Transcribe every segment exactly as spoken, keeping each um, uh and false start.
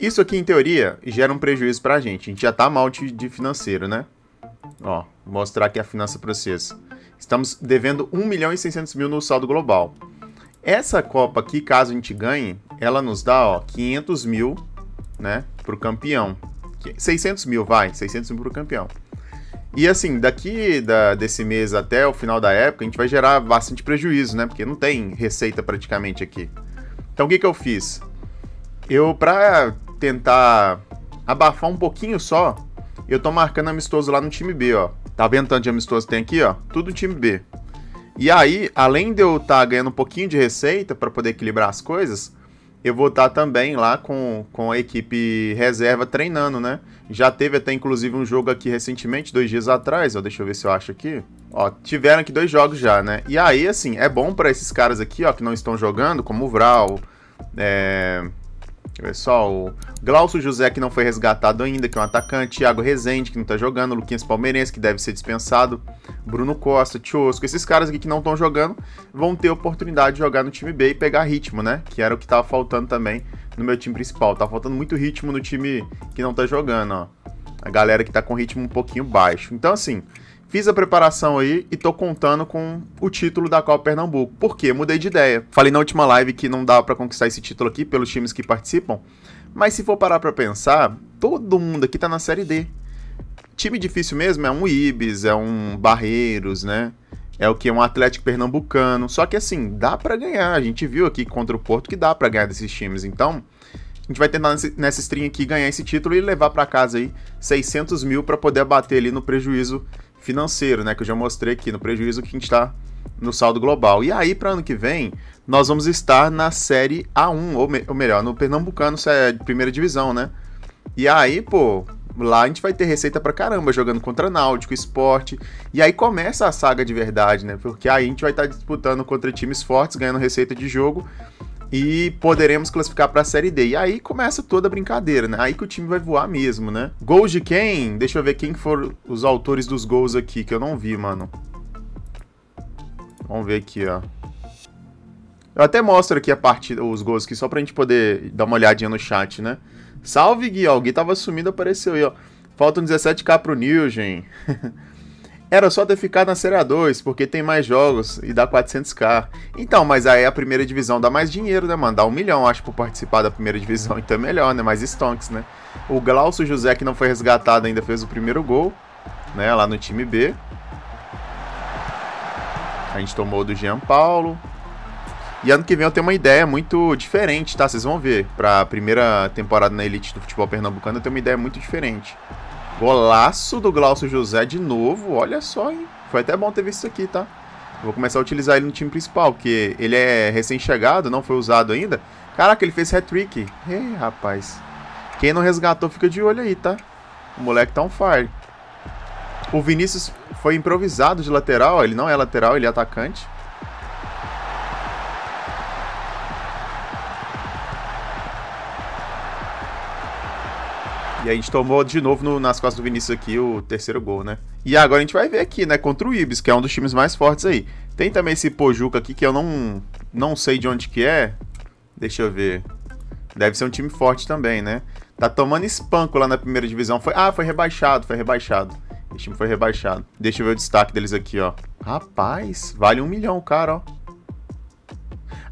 Isso aqui, em teoria, gera um prejuízo pra gente. A gente já tá mal de, de financeiro, né? Ó, vou mostrar aqui a finança pra vocês. Estamos devendo um milhão e seiscentos mil no saldo global. Essa Copa aqui, caso a gente ganhe, ela nos dá, ó, quinhentos mil, né, pro campeão. seiscentos mil, vai, seiscentos mil pro campeão. E assim, daqui da, desse mês até o final da época, a gente vai gerar bastante prejuízo, né? Porque não tem receita praticamente aqui. Então o que que eu fiz? Eu, pra tentar abafar um pouquinho só, eu tô marcando amistoso lá no time B, ó. Tá vendo tanto de amistoso tem aqui, ó? Tudo time B. E aí, além de eu estar ganhando um pouquinho de receita pra poder equilibrar as coisas, eu vou estar também lá com, com a equipe reserva treinando, né? Já teve até, inclusive, um jogo aqui recentemente, dois dias atrás, ó, deixa eu ver se eu acho aqui. Ó, tiveram aqui dois jogos já, né? E aí, assim, é bom pra esses caras aqui, ó, que não estão jogando, como o Vral, é... pessoal, o Gláucio José, que não foi resgatado ainda, que é um atacante, Thiago Rezende, que não tá jogando, Luquinhas Palmeirense, que deve ser dispensado, Bruno Costa, Tchiosco, esses caras aqui que não estão jogando vão ter oportunidade de jogar no time B e pegar ritmo, né? Que era o que tava faltando também no meu time principal. Tava faltando muito ritmo no time que não tá jogando, ó. A galera que tá com ritmo um pouquinho baixo. Então, assim, fiz a preparação aí e tô contando com o título da Copa Pernambuco. Por quê? Mudei de ideia. Falei na última live que não dava pra conquistar esse título aqui pelos times que participam. Mas se for parar pra pensar, todo mundo aqui tá na Série D. Time difícil mesmo é um Ibis, é um Barreiros, né? É o que? É um Atlético Pernambucano. Só que assim, dá pra ganhar. A gente viu aqui contra o Porto que dá pra ganhar desses times. Então, a gente vai tentar nessa stream aqui ganhar esse título e levar pra casa aí seiscentos mil pra poder bater ali no prejuízo financeiro, né, que eu já mostrei aqui, no prejuízo que a gente tá no saldo global. E aí, para ano que vem, nós vamos estar na Série A um, ou, me ou melhor, no Pernambucano, é primeira divisão, né? E aí, pô, lá a gente vai ter receita pra caramba, jogando contra Náutico, Sport, e aí começa a saga de verdade, né? Porque aí a gente vai estar disputando contra times fortes, ganhando receita de jogo, e poderemos classificar para a Série D. E aí começa toda a brincadeira, né? Aí que o time vai voar mesmo, né? Gols de quem? Deixa eu ver quem foram os autores dos gols aqui, que eu não vi, mano. Vamos ver aqui, ó. Eu até mostro aqui a partida, os gols aqui, só pra gente poder dar uma olhadinha no chat, né? Salve, Gui, ó. O Gui tava sumido, apareceu aí, ó. Faltam dezessete mil pro Nilgen. Era só ter ficado na Série A dois, porque tem mais jogos e dá quatrocentos mil. Então, mas aí a primeira divisão dá mais dinheiro, né, mano? Dá um milhão, acho, por participar da primeira divisão. Então é melhor, né? Mais stonks, né? O Gláucio José, que não foi resgatado ainda, fez o primeiro gol, né? Lá no time B. A gente tomou do Jean Paulo. E ano que vem eu tenho uma ideia muito diferente, tá? Vocês vão ver. Pra primeira temporada na Elite do Futebol Pernambucano, eu tenho uma ideia muito diferente. Golaço do Gláucio José de novo, olha só, hein? Foi até bom ter visto isso aqui, tá? Vou começar a utilizar ele no time principal, porque ele é recém-chegado, não foi usado ainda. Caraca, ele fez hat-trick. Ei, rapaz. Quem não resgatou, fica de olho aí, tá? O moleque tá on fire. O Vinícius foi improvisado de lateral, ele não é lateral, ele é atacante. E a gente tomou de novo no, nas costas do Vinícius aqui o terceiro gol, né? E agora a gente vai ver aqui, né? Contra o Ibis, que é um dos times mais fortes aí. Tem também esse Ipojuca aqui, que eu não, não sei de onde que é. Deixa eu ver. Deve ser um time forte também, né? Tá tomando espanco lá na primeira divisão. Foi, ah, foi rebaixado, foi rebaixado. Esse time foi rebaixado. Deixa eu ver o destaque deles aqui, ó. Rapaz, vale um milhão o cara, ó.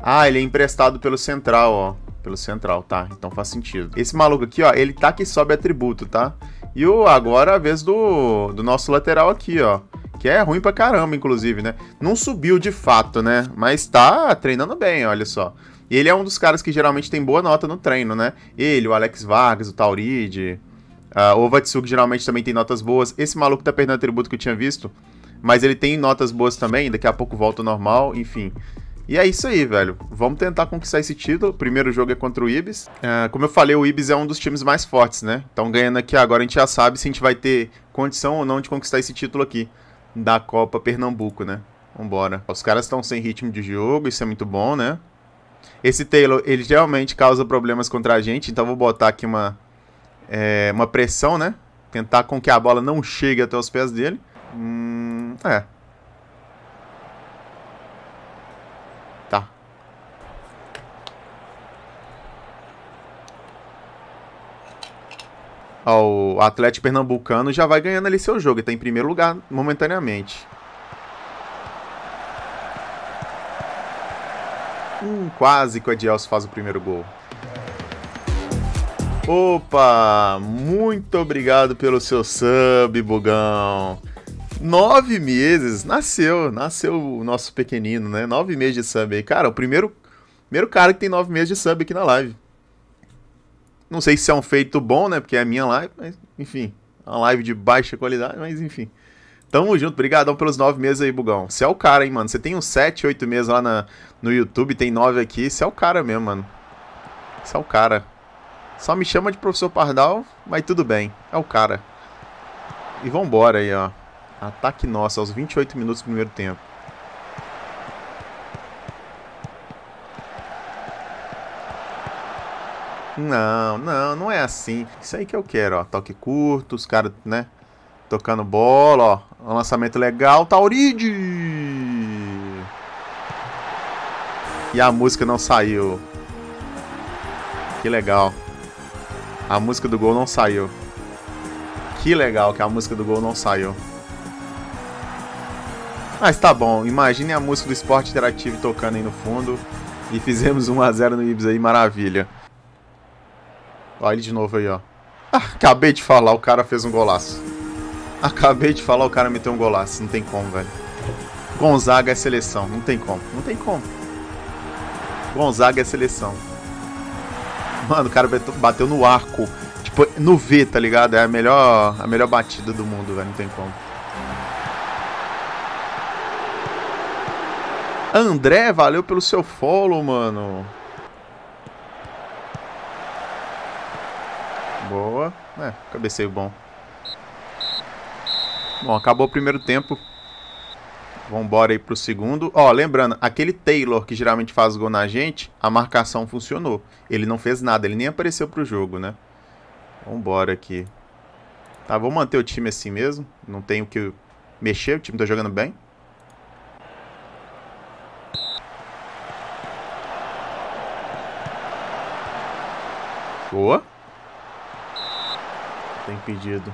Ah, ele é emprestado pelo Central, ó. Pelo Central, tá? Então faz sentido. Esse maluco aqui, ó, ele tá que sobe atributo, tá? E o, agora a vez do, do nosso lateral aqui, ó. Que é ruim pra caramba, inclusive, né? Não subiu de fato, né? Mas tá treinando bem, olha só. E ele é um dos caras que geralmente tem boa nota no treino, né? Ele, o Alex Vargas, o Tauri, uh, o Vatsuki geralmente também tem notas boas. Esse maluco tá perdendo atributo que eu tinha visto, mas ele tem notas boas também, daqui a pouco volta ao normal, enfim. E é isso aí, velho. Vamos tentar conquistar esse título. O primeiro jogo é contra o Ibis. Uh, como eu falei, o Ibis é um dos times mais fortes, né? Então, ganhando aqui agora, a gente já sabe se a gente vai ter condição ou não de conquistar esse título aqui da Copa Pernambuco, né? Vambora. Os caras estão sem ritmo de jogo, isso é muito bom, né? Esse Taylor, ele realmente causa problemas contra a gente, então vou botar aqui uma, é, uma pressão, né? Tentar com que a bola não chegue até os pés dele. Hum, é... ao Atlético Pernambucano, já vai ganhando ali seu jogo e está em primeiro lugar momentaneamente. Hum, quase que o Edielso faz o primeiro gol. Opa, muito obrigado pelo seu sub, Bugão. Nove meses, nasceu, nasceu o nosso pequenino, né? Nove meses de sub aí. Cara, o primeiro, primeiro cara que tem nove meses de sub aqui na live. Não sei se é um feito bom, né? Porque é a minha live, mas enfim. Uma live de baixa qualidade, mas enfim. Tamo junto, brigadão pelos nove meses aí, Bugão. Você é o cara, hein, mano? Você tem uns sete, oito meses lá na, no YouTube, tem nove aqui. Você é o cara mesmo, mano. Você é o cara. Só me chama de professor Pardal, mas tudo bem. É o cara. E vambora aí, ó. Ataque nosso, aos vinte e oito minutos do primeiro tempo. Não, não, não é assim. Isso aí que eu quero, ó. Toque curto, os caras, né? Tocando bola, ó. Um lançamento legal, Tauride! E a música não saiu. Que legal. A música do gol não saiu. Que legal que a música do gol não saiu. Mas tá bom, imagine a música do Esporte Interativo tocando aí no fundo. E fizemos um a zero no Ibis aí, maravilha. Olha ele de novo aí, ó. Ah, acabei de falar, o cara fez um golaço. Acabei de falar, o cara meteu um golaço. Não tem como, velho. Gonzaga é seleção. Não tem como. Não tem como. Gonzaga é seleção. Mano, o cara bateu no arco. Tipo, no V, tá ligado? É a melhor, a melhor batida do mundo, velho. Não tem como. André, valeu pelo seu follow, mano. Boa. É, cabeceio bom. Bom, acabou o primeiro tempo. Vambora aí pro segundo. Ó, lembrando, aquele Taylor que geralmente faz gol na gente, a marcação funcionou. Ele não fez nada, ele nem apareceu pro jogo, né? Vambora aqui. Tá, vou manter o time assim mesmo. Não tenho que mexer, o time tá jogando bem. Boa. Tem pedido.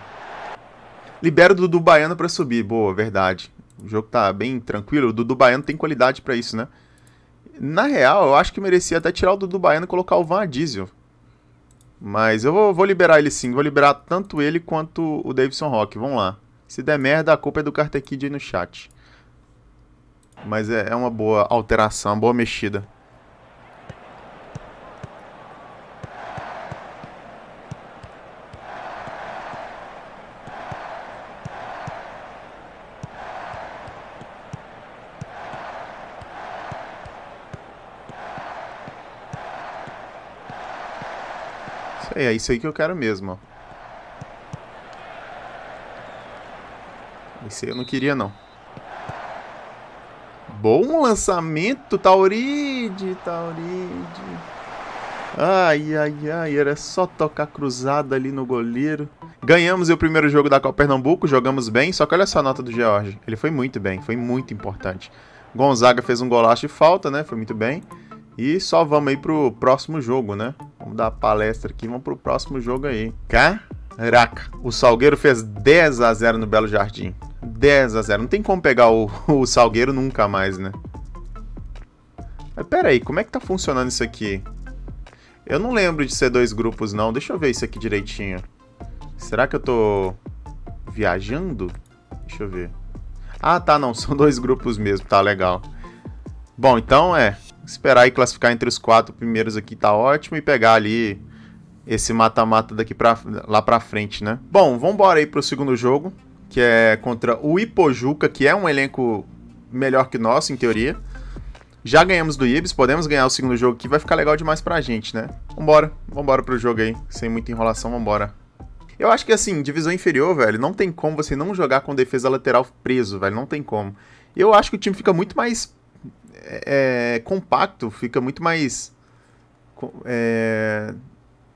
Libera o Dudu Baiano pra subir. Boa, verdade. O jogo tá bem tranquilo. O Dudu Baiano tem qualidade pra isso, né? Na real, eu acho que merecia até tirar o Dudu Baiano e colocar o Van Diesel. Mas eu vou, vou liberar ele sim. Vou liberar tanto ele quanto o Davidson Rock. Vamos lá. Se der merda, a culpa é do Carter Kid aí no chat. Mas é, é uma boa alteração, uma boa mexida. É isso aí que eu quero mesmo, ó. Isso aí eu não queria, não. Bom lançamento, Tauride, Tauride. Ai, ai, ai, era só tocar cruzada ali no goleiro. Ganhamos o primeiro jogo da Copa Pernambuco, jogamos bem. Só que olha só a nota do George. Ele foi muito bem, foi muito importante. Gonzaga fez um golaço de falta, né? Foi muito bem. E só vamos aí pro próximo jogo, né? Vamos dar a palestra aqui, vamos pro próximo jogo aí. Caraca, o Salgueiro fez dez a zero no Belo Jardim. dez a zero, não tem como pegar o, o Salgueiro nunca mais, né? Mas pera aí, como é que tá funcionando isso aqui? Eu não lembro de ser dois grupos, não. Deixa eu ver isso aqui direitinho. Será que eu tô viajando? Deixa eu ver. Ah, tá, não, são dois grupos mesmo, tá legal. Bom, então é... Esperar e classificar entre os quatro primeiros aqui tá ótimo. E pegar ali esse mata-mata daqui pra, lá pra frente, né? Bom, vambora aí pro segundo jogo, que é contra o Ipojuca, que é um elenco melhor que o nosso, em teoria. Já ganhamos do Ibis, podemos ganhar o segundo jogo aqui. Vai ficar legal demais pra gente, né? Vambora, vambora pro jogo aí. Sem muita enrolação, vambora. Eu acho que assim, divisão inferior, velho, não tem como você não jogar com defesa lateral preso, velho. Não tem como. Eu acho que o time fica muito mais... É, compacto, fica muito mais é,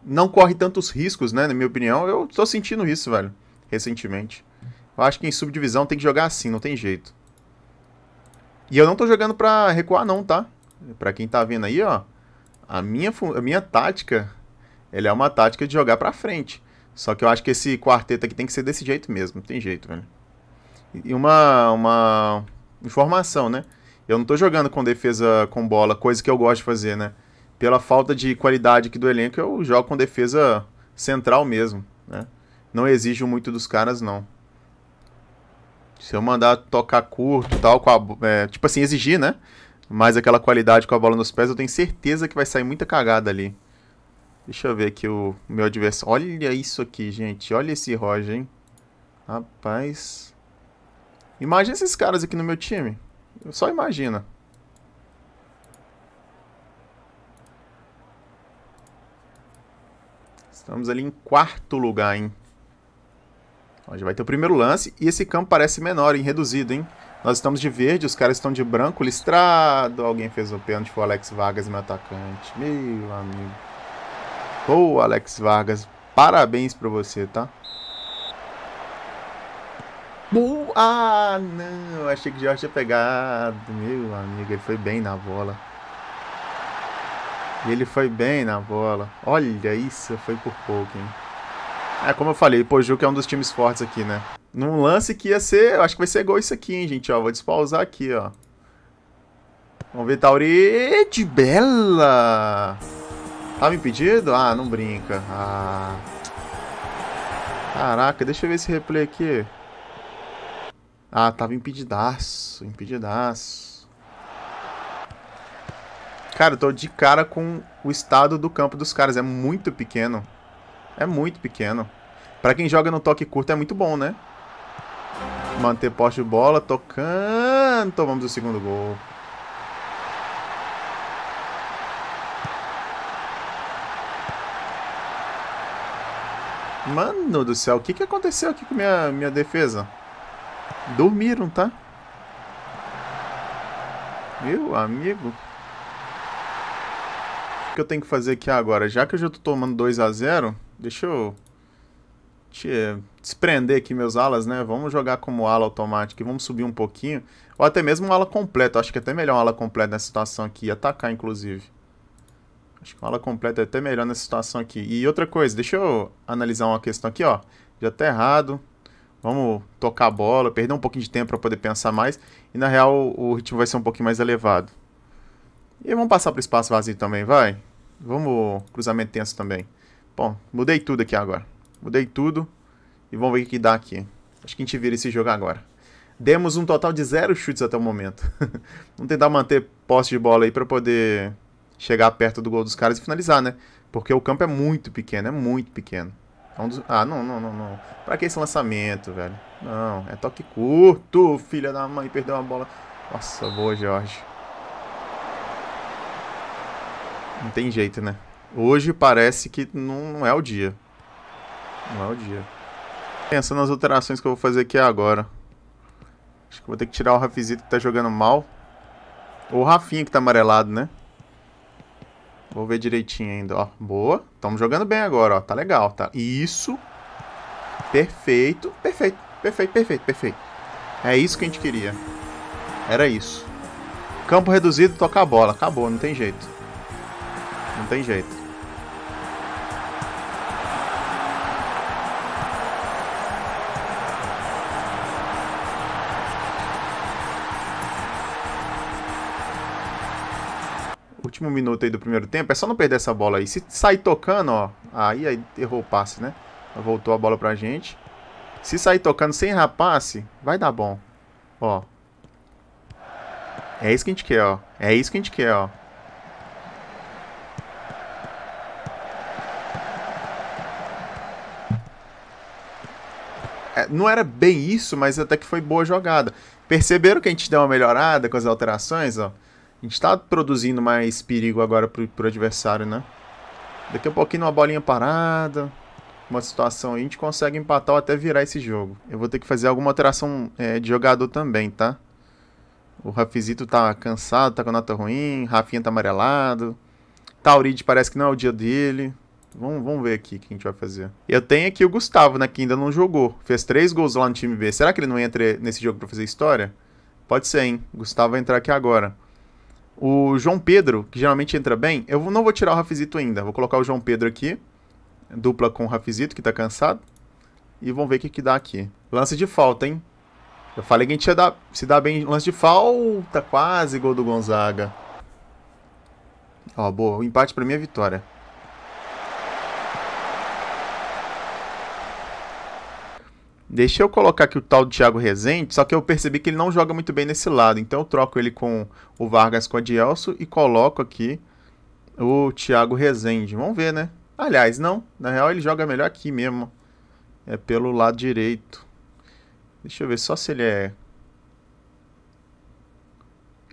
não corre tantos riscos, né? Na minha opinião, eu tô sentindo isso, velho, recentemente. Eu acho que em subdivisão tem que jogar assim, não tem jeito. E eu não tô jogando pra recuar não, tá? Pra quem tá vendo aí, ó, a minha, a minha tática, ela é uma tática de jogar pra frente. Só que eu acho que esse quarteto aqui tem que ser desse jeito mesmo. Não tem jeito, velho. E uma, uma informação, né? Eu não tô jogando com defesa com bola, coisa que eu gosto de fazer, né? Pela falta de qualidade aqui do elenco, eu jogo com defesa central mesmo, né? Não exijo muito dos caras, não. Se eu mandar tocar curto e tal, com a, é, tipo assim, exigir, né? Mas aquela qualidade com a bola nos pés, eu tenho certeza que vai sair muita cagada ali. Deixa eu ver aqui o meu adversário. Olha isso aqui, gente. Olha esse Roger, hein? Rapaz. Imagina esses caras aqui no meu time. Só imagina. Estamos ali em quarto lugar, hein? Ó, já vai ter o primeiro lance. E esse campo parece menor, hein? Reduzido, hein? Nós estamos de verde, os caras estão de branco. Listrado. Alguém fez o pênalti. Foi o Alex Vargas, meu atacante. Meu amigo. Boa, Alex Vargas. Parabéns pra você, tá? Boa! Ah, não. Achei que o Jorge tinha pegado. Meu amigo, ele foi bem na bola. Ele foi bem na bola. Olha isso, foi por pouco, hein? É, como eu falei, o Ipojuca é um dos times fortes aqui, né? Num lance que ia ser... Eu acho que vai ser gol isso aqui, hein, gente? Ó, vou despausar aqui, ó. Vamos ver, Tauri... De bela! Tava impedido? Ah, não brinca. Ah. Caraca, deixa eu ver esse replay aqui. Ah, tava impedidaço. Impedidaço. Cara, eu tô de cara com o estado do campo dos caras. É muito pequeno. É muito pequeno. Pra quem joga no toque curto é muito bom, né? Manter poste de bola, tocando. Tomamos o segundo gol. Mano do céu, o que, que aconteceu aqui com minha, minha defesa? Dormiram, tá? Meu amigo. O que eu tenho que fazer aqui agora? Já que eu já tô tomando dois a zero, deixa eu te desprender aqui meus alas, né? Vamos jogar como ala automática e vamos subir um pouquinho. Ou até mesmo uma ala completa. Acho que é até melhor uma ala completa nessa situação aqui. Atacar, inclusive. Acho que uma ala completa é até melhor nessa situação aqui. E outra coisa, deixa eu analisar uma questão aqui, ó. Já tá errado. Vamos tocar a bola, perder um pouquinho de tempo para poder pensar mais. E na real o ritmo vai ser um pouquinho mais elevado. E vamos passar pro espaço vazio também, vai? Vamos cruzamento tenso também. Bom, mudei tudo aqui agora. Mudei tudo. E vamos ver o que dá aqui. Acho que a gente vira esse jogo agora. Demos um total de zero chutes até o momento. Vamos tentar manter posse de bola aí para poder... chegar perto do gol dos caras e finalizar, né? Porque o campo é muito pequeno, é muito pequeno. É um dos... Ah, não, não, não, não. Pra que esse lançamento, velho? Não, é toque curto, filha da mãe, perdeu uma bola. Nossa, boa, Jorge. Não tem jeito, né? Hoje parece que não é o dia. Não é o dia. Pensando nas alterações que eu vou fazer aqui agora. Acho que vou ter que tirar o Rafizito que tá jogando mal. Ou o Rafinha que tá amarelado, né? Vou ver direitinho ainda, ó. Boa. Estamos jogando bem agora, ó. Tá legal, tá? Isso. Perfeito. Perfeito, perfeito, perfeito, perfeito. É isso que a gente queria. Era isso. Campo reduzido, toca a bola. Acabou, não tem jeito. Não tem jeito. Último minuto aí do primeiro tempo, é só não perder essa bola aí. Se sair tocando, ó, aí, aí errou o passe, né? Voltou a bola pra gente. Se sair tocando sem errar passe, vai dar bom. Ó. É isso que a gente quer, ó. É isso que a gente quer, ó. É, não era bem isso, mas até que foi boa jogada. Perceberam que a gente deu uma melhorada com as alterações, ó? A gente tá produzindo mais perigo agora pro, pro adversário, né? Daqui a pouquinho uma bolinha parada, uma situação aí, a gente consegue empatar ou até virar esse jogo. Eu vou ter que fazer alguma alteração é, de jogador também, tá? O Rafizito tá cansado, tá com nota ruim, Rafinha tá amarelado, Tauride parece que não é o dia dele. Vamos, vamos ver aqui o que a gente vai fazer. Eu tenho aqui o Gustavo, né, que ainda não jogou. Fez três gols lá no time B. Será que ele não entra nesse jogo pra fazer história? Pode ser, hein? O Gustavo vai entrar aqui agora. O João Pedro, que geralmente entra bem, eu não vou tirar o Rafizito ainda. Vou colocar o João Pedro aqui. Dupla com o Rafizito, que tá cansado. E vamos ver o que, que dá aqui. Lance de falta, hein? Eu falei que a gente ia dar, se dá bem lance de falta. Quase gol do Gonzaga. Ó, boa. O empate pra mim é vitória. Deixa eu colocar aqui o tal do Thiago Rezende, só que eu percebi que ele não joga muito bem nesse lado. Então eu troco ele com o Vargas, com a Dielso, e coloco aqui o Thiago Rezende. Vamos ver, né? Aliás, não. Na real, ele joga melhor aqui mesmo. É pelo lado direito. Deixa eu ver só se ele é...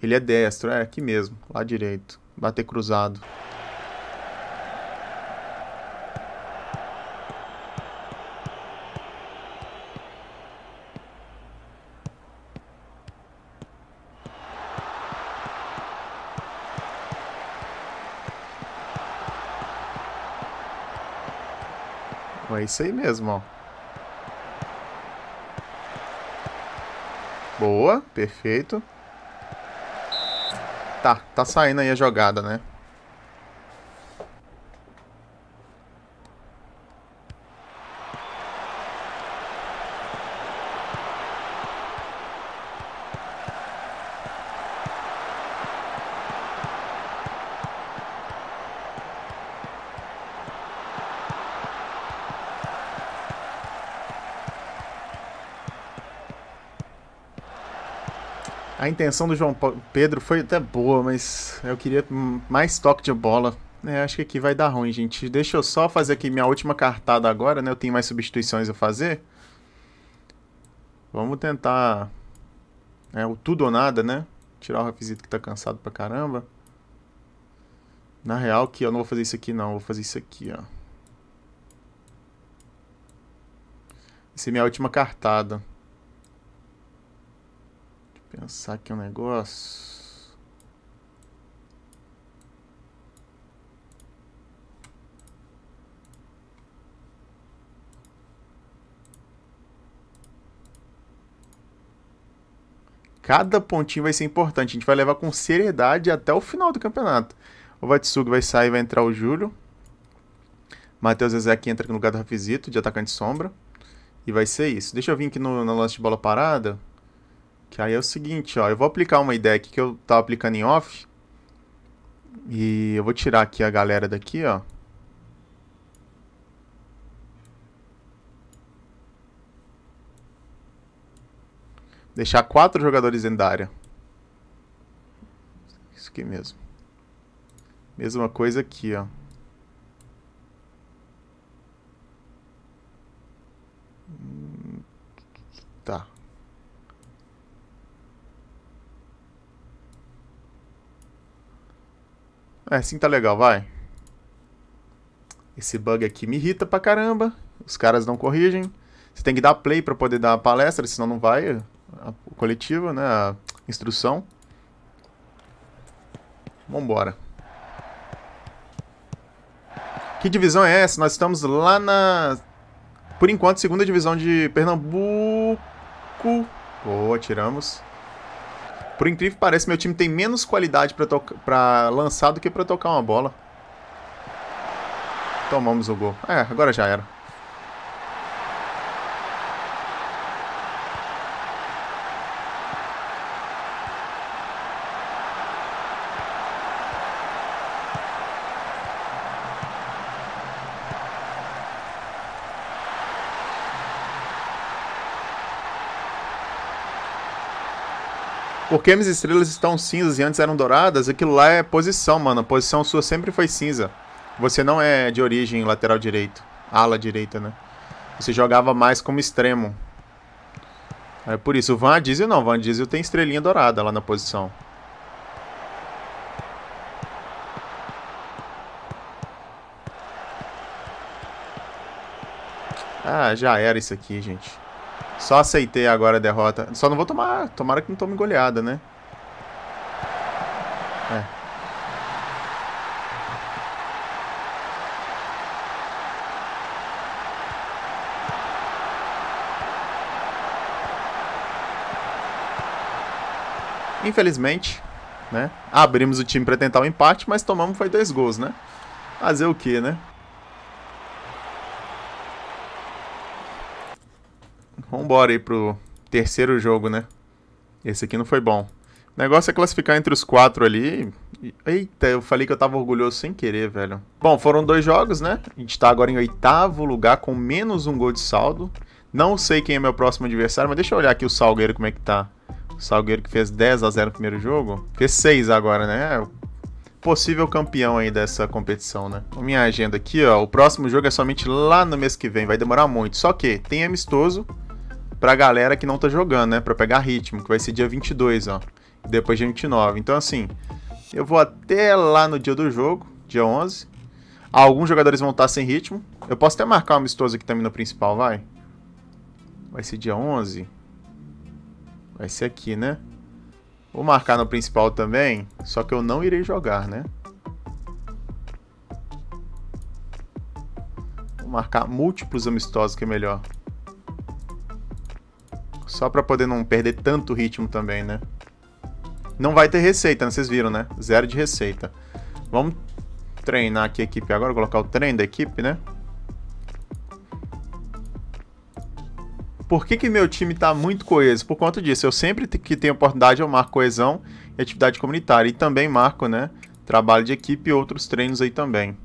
Ele é destro. É, aqui mesmo. Lado direito. Bater cruzado. É isso aí mesmo, ó. Boa, perfeito. Tá, tá saindo aí a jogada, né? A intenção do João Pedro foi até boa, mas eu queria mais toque de bola. É, acho que aqui vai dar ruim, gente. Deixa eu só fazer aqui minha última cartada agora, né? Eu tenho mais substituições a fazer. Vamos tentar... É, o tudo ou nada, né? Tirar o Rafizito que tá cansado pra caramba. Na real que eu não vou fazer isso aqui, não. Vou fazer isso aqui, ó. Essa é minha última cartada. Pensar aqui um negócio. Cada pontinho vai ser importante. A gente vai levar com seriedade até o final do campeonato. O Vatsuki vai sair, vai entrar o Júlio. Matheus Ezek entra no lugar do Rafizito, de atacante sombra. E vai ser isso. Deixa eu vir aqui no, no lance de bola parada. Que aí é o seguinte, ó, eu vou aplicar uma ideia aqui que eu tava aplicando em off. E eu vou tirar aqui a galera daqui, ó. Deixar quatro jogadores dentro da área. Isso aqui mesmo. Mesma coisa aqui, ó. Tá. É, assim tá legal, vai. Esse bug aqui me irrita pra caramba. Os caras não corrigem. Você tem que dar play pra poder dar a palestra, senão não vai a coletiva, né? A instrução. Vambora. Que divisão é essa? Nós estamos lá na... Por enquanto, segunda divisão de Pernambuco. Boa, tiramos. Por incrível que pareça, meu time tem menos qualidade pra, pra lançar do que pra tocar uma bola. Tomamos o gol. É, agora já era. Porque as estrelas estão cinzas e antes eram douradas, aquilo lá é posição, mano. A posição sua sempre foi cinza. Você não é de origem lateral direito. Ala direita, né? Você jogava mais como extremo. É por isso. O Van Diesel não. O Van Diesel tem estrelinha dourada lá na posição. Ah, já era isso aqui, gente. Só aceitei agora a derrota. Só não vou tomar... Tomara que não tome goleada, né? É. Infelizmente, né? Abrimos o time pra tentar o empate, mas tomamos foi dois gols, né? Fazer o quê, né? vamos embora aí pro terceiro jogo, né? Esse aqui não foi bom. O negócio é classificar entre os quatro ali. Eita, eu falei que eu tava orgulhoso sem querer, velho. Bom, foram dois jogos, né? A gente tá agora em oitavo lugar com menos um gol de saldo. Não sei quem é meu próximo adversário, mas deixa eu olhar aqui o Salgueiro como é que tá. O Salgueiro que fez dez a zero no primeiro jogo. Fez seis agora, né? É possível campeão aí dessa competição, né? A minha agenda aqui, ó. O próximo jogo é somente lá no mês que vem. Vai demorar muito. Só que tem amistoso pra galera que não tá jogando, né? Pra pegar ritmo, que vai ser dia vinte e dois, ó. Depois dia vinte e nove. Então, assim, eu vou até lá no dia do jogo, dia onze. Alguns jogadores vão estar sem ritmo. Eu posso até marcar um amistoso aqui também no principal, vai? Vai ser dia onze. Vai ser aqui, né? Vou marcar no principal também, só que eu não irei jogar, né? Vou marcar múltiplos amistosos, que é melhor. Só pra poder não perder tanto ritmo também, né? Não vai ter receita, né? Vocês viram, né? Zero de receita. Vamos treinar aqui a equipe agora, colocar o treino da equipe, né? Por que que meu time tá muito coeso? Por conta disso, eu sempre que tenho oportunidade eu marco coesão e atividade comunitária. E também marco, né? Trabalho de equipe e outros treinos aí também.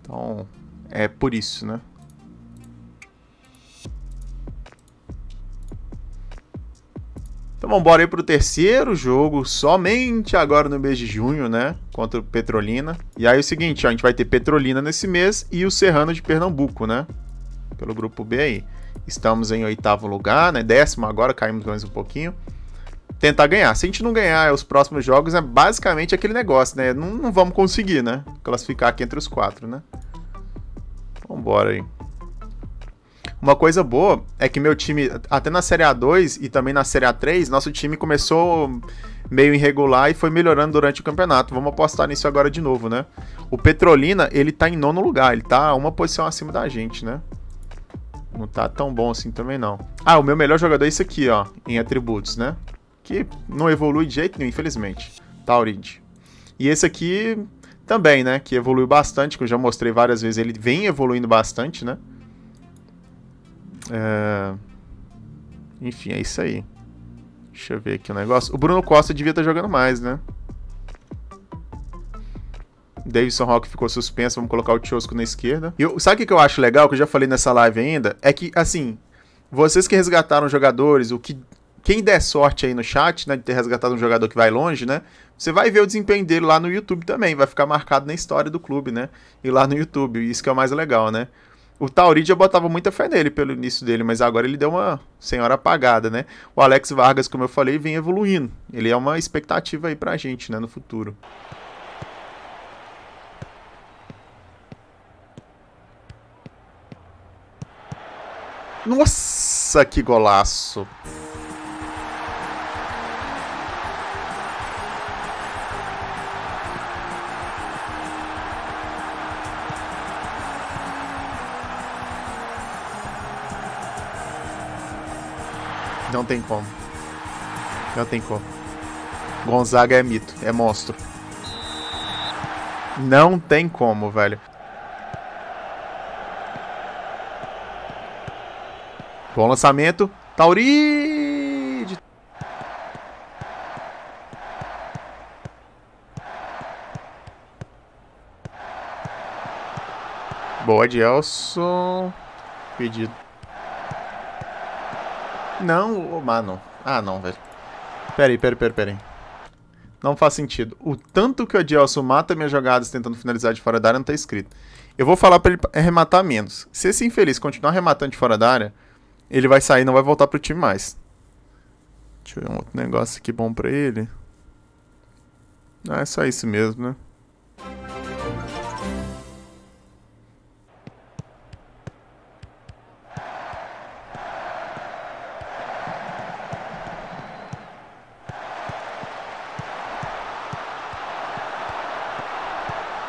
Então, é por isso, né? Então vamos embora aí pro terceiro jogo, somente agora no mês de junho, né? Contra o Petrolina. E aí é o seguinte, ó, a gente vai ter Petrolina nesse mês e o Serrano de Pernambuco, né? Pelo grupo B aí. Estamos em oitavo lugar, né? Décimo agora, caímos mais um pouquinho. Tentar ganhar. Se a gente não ganhar os próximos jogos, é basicamente aquele negócio, né? Não, não vamos conseguir, né? Classificar aqui entre os quatro, né? Vamos embora aí. Uma coisa boa é que meu time, até na Série A dois e também na Série A três, nosso time começou meio irregular e foi melhorando durante o campeonato. Vamos apostar nisso agora de novo, né? O Petrolina, ele tá em nono lugar, ele tá uma posição acima da gente, né? Não tá tão bom assim também, não. Ah, o meu melhor jogador é esse aqui, ó, em atributos, né? Que não evolui de jeito nenhum, infelizmente. Tauri. E esse aqui também, né? Que evoluiu bastante, que eu já mostrei várias vezes, ele vem evoluindo bastante, né? É... Enfim, é isso aí. Deixa eu ver aqui o negócio. O Bruno Costa devia estar jogando mais, né? Davidson Rock ficou suspenso. Vamos colocar o Tchiosco na esquerda. E eu, sabe o que eu acho legal? Que eu já falei nessa live ainda. É que, assim, vocês que resgataram jogadores, o que, quem der sorte aí no chat, né? De ter resgatado um jogador que vai longe, né? Você vai ver o desempenho dele lá no YouTube também. Vai ficar marcado na história do clube, né? E lá no YouTube. Isso que é o mais legal, né? O Tauri já botava muita fé nele pelo início dele, mas agora ele deu uma senhora apagada, né? O Alex Vargas, como eu falei, vem evoluindo. Ele é uma expectativa aí pra gente, né, no futuro. Nossa, que golaço! Não tem como. Não tem como. Gonzaga é mito, é monstro. Não tem como, velho. Bom lançamento. Tauri! Boa, Gelson. Pedido. Não, oh, mano. Ah, não, velho. Pera aí, pera aí, pera aí, pera aí. Não faz sentido. O tanto que o Adilson mata minhas jogadas tentando finalizar de fora da área não tá escrito. Eu vou falar pra ele arrematar menos. Se esse infeliz continuar arrematando de fora da área, ele vai sair e não vai voltar pro time mais. Deixa eu ver um outro negócio aqui bom pra ele. Ah, é só isso mesmo, né?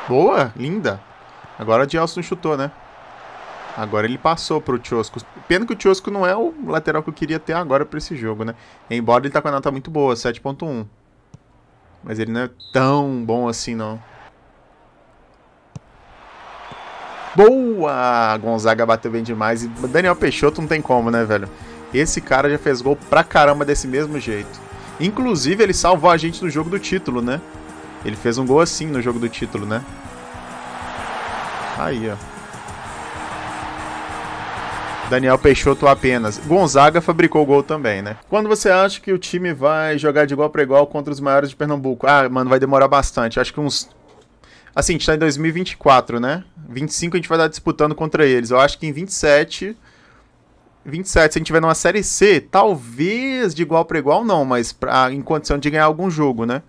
Boa, linda. Agora o Gelson chutou, né? Agora ele passou pro Tchiosco. Pena que o Tchiosco não é o lateral que eu queria ter agora pra esse jogo, né? Embora ele tá com a nota muito boa, sete ponto um. Mas ele não é tão bom assim, não. boa! Gonzaga bateu bem demais. E Daniel Peixoto não tem como, né, velho? Esse cara já fez gol pra caramba desse mesmo jeito. Inclusive, ele salvou a gente no jogo do título, né? Ele fez um gol assim no jogo do título, né? Aí, ó. Daniel Peixoto apenas. Gonzaga fabricou o gol também, né? Quando você acha que o time vai jogar de igual para igual contra os maiores de Pernambuco? Ah, mano, vai demorar bastante. Acho que uns... Assim, a gente tá em dois mil e vinte e quatro, né? vinte e cinco a gente vai estar disputando contra eles. Eu acho que em vinte e sete... vinte e sete, se a gente tiver numa Série C, talvez de igual para igual não, mas pra... em condição de ganhar algum jogo, né?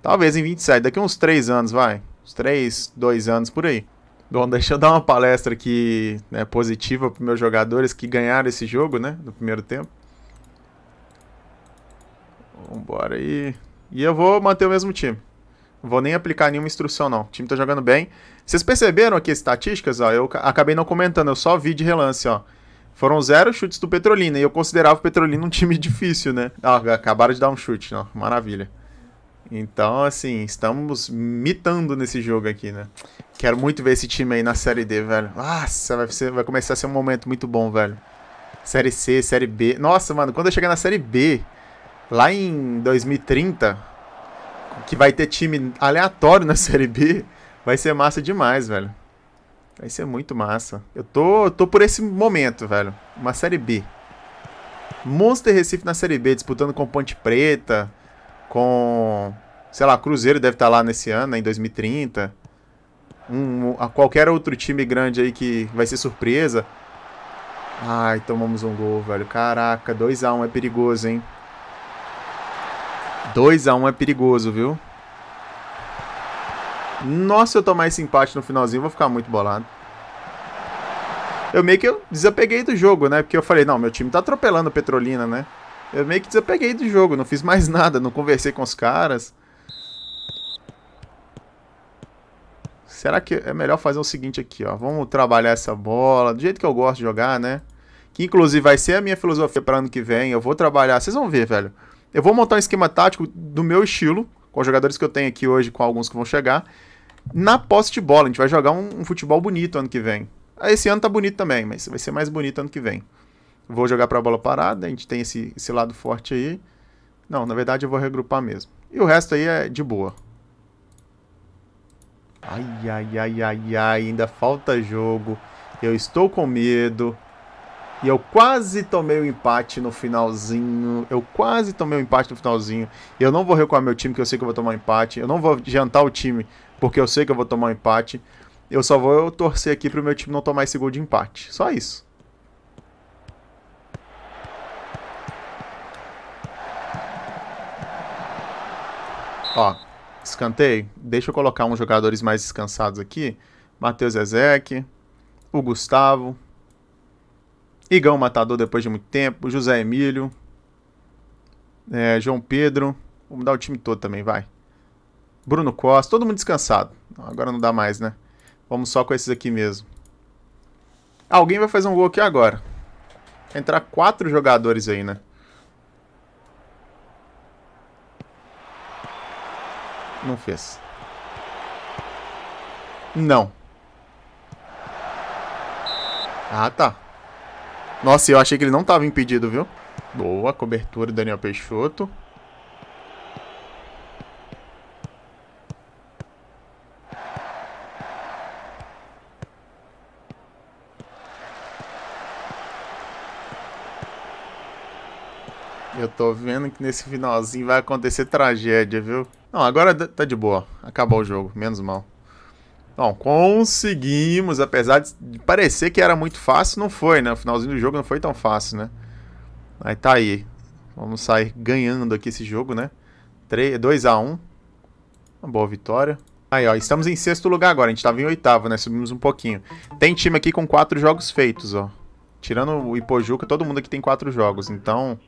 Talvez em vinte e sete, daqui uns três anos, vai. Uns três, dois anos, por aí. Bom, deixa eu dar uma palestra aqui, né, positiva para meus jogadores que ganharam esse jogo, né, no primeiro tempo. Vambora aí. E eu vou manter o mesmo time. Não vou nem aplicar nenhuma instrução, não. O time tá jogando bem. Vocês perceberam aqui as estatísticas? Ó, eu acabei não comentando, eu só vi de relance, ó. Foram zero chutes do Petrolina, e eu considerava o Petrolina um time difícil, né. Ah, acabaram de dar um chute, ó. Maravilha. Então, assim, estamos mitando nesse jogo aqui, né? Quero muito ver esse time aí na Série D, velho. Nossa, vai, ser, vai começar a ser um momento muito bom, velho. Série C, Série B. Nossa, mano, quando eu chegar na Série B, lá em dois mil e trinta, que vai ter time aleatório na Série B, vai ser massa demais, velho. Vai ser muito massa. Eu tô, tô por esse momento, velho. Uma Série B. Monster Recife na Série B, disputando com Ponte Preta... Com, sei lá, Cruzeiro deve estar lá nesse ano, né, em dois mil e trinta. Um, a qualquer outro time grande aí que vai ser surpresa. Ai, tomamos um gol, velho. Caraca, dois a um é perigoso, hein? dois a um é perigoso, viu? Nossa, se eu tomar esse empate no finalzinho, eu vou ficar muito bolado. Eu meio que eu desapeguei do jogo, né? Porque eu falei, não, meu time tá atropelando o Petrolina, né? Eu meio que desapeguei do jogo, não fiz mais nada, não conversei com os caras. Será que é melhor fazer o seguinte aqui, ó? Vamos trabalhar essa bola, do jeito que eu gosto de jogar, né? Que inclusive vai ser a minha filosofia para ano que vem, eu vou trabalhar, vocês vão ver, velho. Eu vou montar um esquema tático do meu estilo, com os jogadores que eu tenho aqui hoje, com alguns que vão chegar. Na posse de bola, a gente vai jogar um, um futebol bonito ano que vem. Esse ano tá bonito também, mas vai ser mais bonito ano que vem. Vou jogar para a bola parada, a gente tem esse, esse lado forte aí. Não, na verdade eu vou regrupar mesmo. E o resto aí é de boa. Ai, ai, ai, ai, ai, ainda falta jogo. Eu estou com medo. E eu quase tomei o empate no finalzinho. Eu quase tomei o empate no finalzinho. Eu não vou recuar meu time, porque eu sei que eu vou tomar um empate. Eu não vou adiantar o time, porque eu sei que eu vou tomar um empate. Eu só vou torcer aqui para o meu time não tomar esse gol de empate. Só isso. Ó, escanteio. Deixa eu colocar uns jogadores mais descansados aqui. Matheus Ezek, o Gustavo, Igão Matador depois de muito tempo, José Emílio, é, João Pedro. Vamos mudar o time todo também, vai. Bruno Costa, todo mundo descansado. Agora não dá mais, né? Vamos só com esses aqui mesmo. Alguém vai fazer um gol aqui agora. Vai entrar quatro jogadores aí, né? Não fez. Não. Ah, tá. Nossa, eu achei que ele não estava impedido, viu? Boa, cobertura do Daniel Peixoto. Eu tô vendo que nesse finalzinho vai acontecer tragédia, viu? Não, agora tá de boa. Acabou o jogo, menos mal. Bom, conseguimos, apesar de parecer que era muito fácil, não foi, né? O finalzinho do jogo não foi tão fácil, né? Aí tá aí. Vamos sair ganhando aqui esse jogo, né? dois a um. Uma boa vitória. Aí, ó, estamos em sexto lugar agora. A gente tava em oitavo, né? Subimos um pouquinho. Tem time aqui com quatro jogos feitos, ó. Tirando o Ipojuca, todo mundo aqui tem quatro jogos. Então,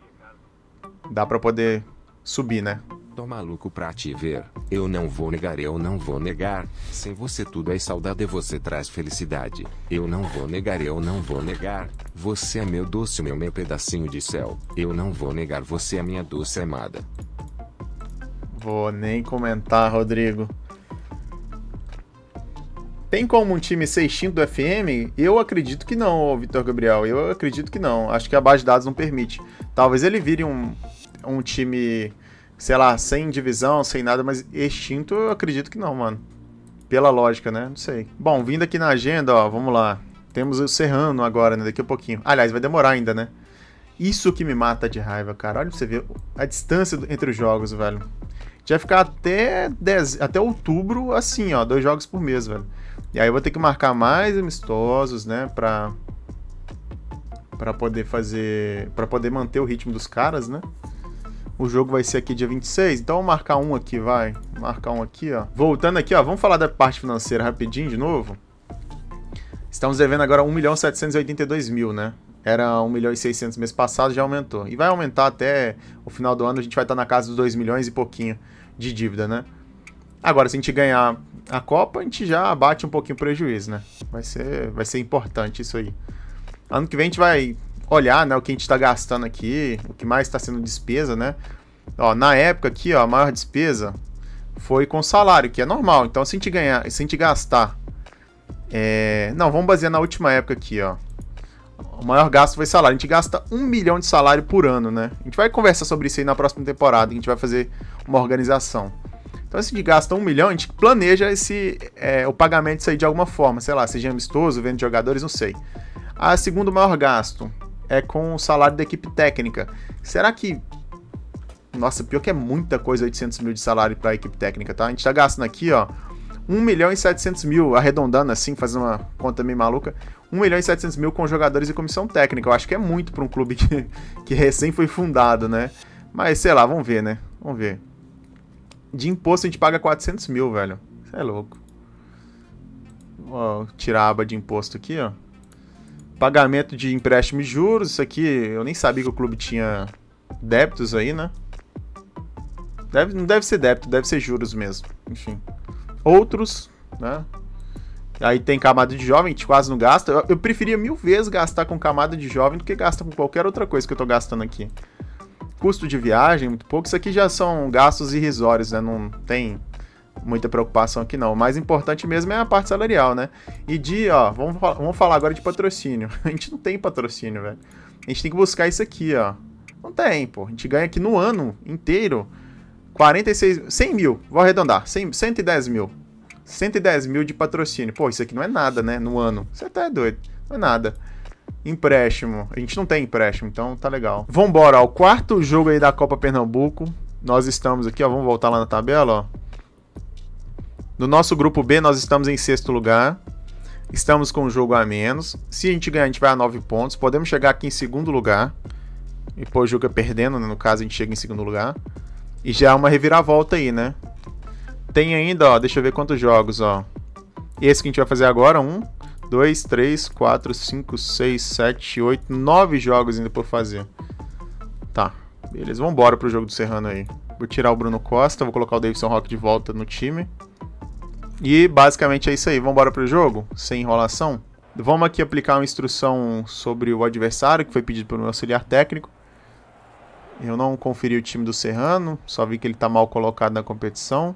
dá pra poder subir, né? Tô maluco pra te ver, eu não vou negar, eu não vou negar, sem você tudo é saudade, você traz felicidade, eu não vou negar, eu não vou negar, você é meu doce, meu meu pedacinho de céu, eu não vou negar, você é minha doce amada. Vou nem comentar, Rodrigo. Tem como um time ser extinto do F M? Eu acredito que não, Vitor Gabriel. Eu acredito que não. Acho que a base de dados não permite. Talvez ele vire um, um time, sei lá, sem divisão, sem nada, mas extinto eu acredito que não, mano. Pela lógica, né? Não sei. Bom, vindo aqui na agenda, ó, vamos lá. Temos o Serrano agora, né? Daqui a pouquinho. Aliás, vai demorar ainda, né? Isso que me mata de raiva, cara. Olha pra você ver a distância entre os jogos, velho. A gente vai ficar até, dez, até outubro assim, ó. Dois jogos por mês, velho. E aí eu vou ter que marcar mais amistosos, né? Pra, pra poder fazer... Pra poder manter o ritmo dos caras, né? O jogo vai ser aqui dia vinte e seis. Então eu vou marcar um aqui, vai. Vou marcar um aqui, ó. Voltando aqui, ó. Vamos falar da parte financeira rapidinho de novo. Estamos devendo agora um milhão setecentos e oitenta e dois mil, né? Era um milhão e seiscentos mês passado, já aumentou. E vai aumentar até o final do ano, a gente vai estar na casa dos dois milhões e pouquinho de dívida, né? Agora, se a gente ganhar a Copa, a gente já abate um pouquinho o prejuízo, né? Vai ser, vai ser importante isso aí. Ano que vem a gente vai olhar, né, o que a gente está gastando aqui, o que mais está sendo despesa, né? Ó, na época aqui, ó, a maior despesa foi com salário, que é normal. Então, se a gente ganhar, se a gente gastar... É... Não, vamos basear na última época aqui, ó. O maior gasto foi salário. A gente gasta um milhão de salário por ano, né? A gente vai conversar sobre isso aí na próxima temporada. A gente vai fazer uma organização. Então, se a gente gasta um milhão, a gente planeja esse, é, o pagamento disso aí de alguma forma. Sei lá, seja amistoso, vendo jogadores, não sei. A segundo maior gasto é com o salário da equipe técnica. Será que... Nossa, pior que é muita coisa, oitocentos mil de salário pra equipe técnica, tá? A gente tá gastando aqui, ó, um milhão e setecentos mil, arredondando assim, fazendo uma conta meio maluca, um milhão e setecentos mil com jogadores e comissão técnica. Eu acho que é muito para um clube que, que recém foi fundado, né? Mas, sei lá, vamos ver, né? Vamos ver. De imposto a gente paga quatrocentos mil, velho. Isso é louco. Vou tirar a aba de imposto aqui, ó. Pagamento de empréstimo e juros. Isso aqui, eu nem sabia que o clube tinha débitos aí, né? Deve, não deve ser débito, deve ser juros mesmo. Enfim. Outros, né? Aí tem camada de jovem, a gente quase não gasta. Eu, eu preferia mil vezes gastar com camada de jovem do que gastar com qualquer outra coisa que eu tô gastando aqui. Custo de viagem, muito pouco. Isso aqui já são gastos irrisórios, né? Não tem muita preocupação aqui, não. O mais importante mesmo é a parte salarial, né? E de, ó, vamos, vamos falar agora de patrocínio. A gente não tem patrocínio, velho. A gente tem que buscar isso aqui, ó. Não tem, pô. A gente ganha aqui no ano inteiro... quarenta e seis, cem mil, vou arredondar, cem, cento e dez mil. cento e dez mil de patrocínio. Pô, isso aqui não é nada, né? No ano. Você tá doido. Não é nada. Empréstimo. A gente não tem empréstimo, então tá legal. Vambora, ó. O quarto jogo aí da Copa Pernambuco. Nós estamos aqui, ó. Vamos voltar lá na tabela, ó. No nosso grupo B, nós estamos em sexto lugar. Estamos com um jogo a menos. Se a gente ganhar, a gente vai a nove pontos. Podemos chegar aqui em segundo lugar. E pô, o Ipojuca perdendo, né? No caso, a gente chega em segundo lugar. E já é uma reviravolta aí, né? Tem ainda, ó, deixa eu ver quantos jogos, ó. Esse que a gente vai fazer agora, um, dois, três, quatro, cinco, seis, sete, oito, nove jogos ainda por fazer. Tá, beleza, vambora pro jogo do Serrano aí. Vou tirar o Bruno Costa, vou colocar o Davidson Rock de volta no time. E basicamente é isso aí, vambora pro jogo, sem enrolação. Vamos aqui aplicar uma instrução sobre o adversário, que foi pedido pelo meu auxiliar técnico. Eu não conferi o time do Serrano, só vi que ele tá mal colocado na competição.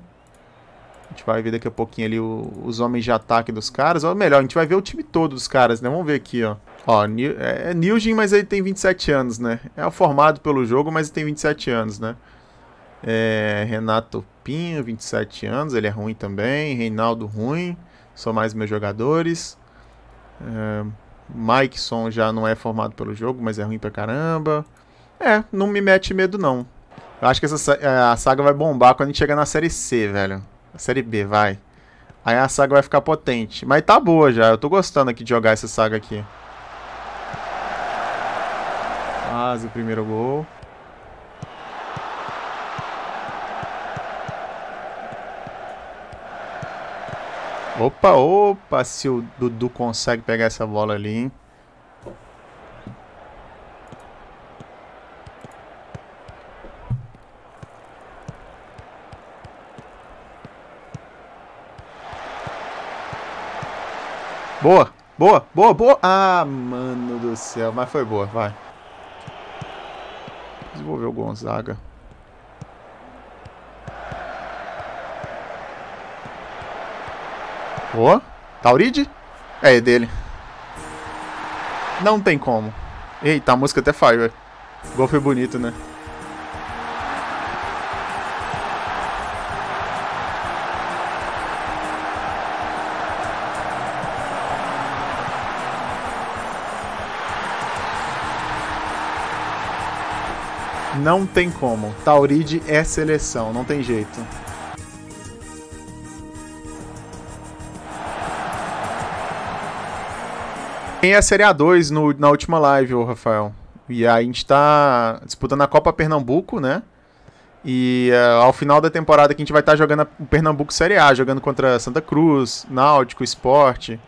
A gente vai ver daqui a pouquinho ali os homens de ataque dos caras. Ou melhor, a gente vai ver o time todo dos caras, né? Vamos ver aqui, ó. Ó, é Nilgin, mas ele tem vinte e sete anos, né? É formado pelo jogo, mas ele tem vinte e sete anos, né? É, Renato Pinho, vinte e sete anos, ele é ruim também. Reinaldo ruim, são mais meus jogadores. É, Maikson já não é formado pelo jogo, mas é ruim pra caramba. É, não me mete medo, não. Eu acho que essa, a saga vai bombar quando a gente chegar na Série C, velho. A Série B, vai. Aí a saga vai ficar potente. Mas tá boa já, eu tô gostando aqui de jogar essa saga aqui. Quase o primeiro gol. Opa, opa, se o Dudu consegue pegar essa bola ali, hein. Boa, boa, boa, boa. Ah, mano do céu. Mas foi boa, vai. Desenvolveu o Gonzaga. Boa. Tauride? É, é dele. Não tem como. Eita, a música até falha, velho. O gol foi bonito, né? Não tem como. Tauride é seleção, não tem jeito. Tem a Série A dois no, na última live, ô Rafael. E aí a gente tá disputando a Copa Pernambuco, né? E uh, ao final da temporada que a gente vai estar tá jogando o Pernambuco Série A, jogando contra Santa Cruz, Náutico, Sport. E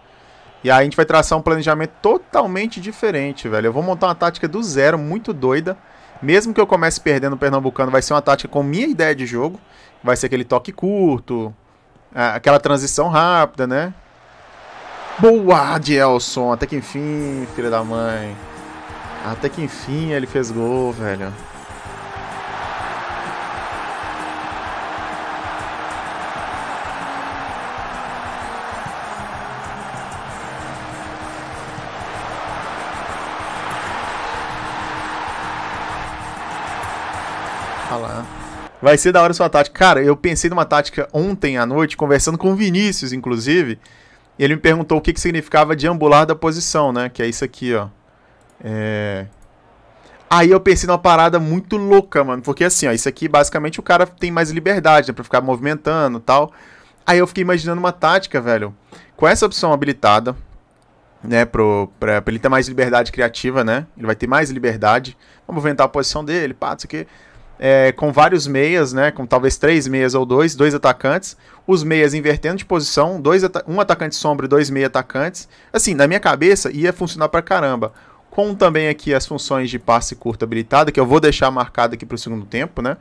aí a gente vai traçar um planejamento totalmente diferente, velho. Eu vou montar uma tática do zero, muito doida. Mesmo que eu comece perdendo o Pernambucano, vai ser uma tática com minha ideia de jogo. Vai ser aquele toque curto, aquela transição rápida, né? Boa, Adielson! Até que enfim, filha da mãe. Até que enfim ele fez gol, velho. Vai ser da hora a sua tática. Cara, eu pensei numa tática ontem à noite, conversando com o Vinícius, inclusive. E ele me perguntou o que, que significava deambular da posição, né? Que é isso aqui, ó. É... Aí eu pensei numa parada muito louca, mano. Porque assim, ó, isso aqui basicamente o cara tem mais liberdade, né? Pra ficar movimentando e tal. Aí eu fiquei imaginando uma tática, velho. Com essa opção habilitada, né? Pro, pra, pra ele ter mais liberdade criativa, né? Ele vai ter mais liberdade. Vamos movimentar a posição dele, pá, isso aqui... É, com vários meias, né, com talvez três meias ou dois, dois atacantes, os meias invertendo de posição, dois ata um atacante sombra e dois meia atacantes, assim, na minha cabeça ia funcionar pra caramba, com também aqui as funções de passe curto habilitada, que eu vou deixar marcado aqui pro segundo tempo, né,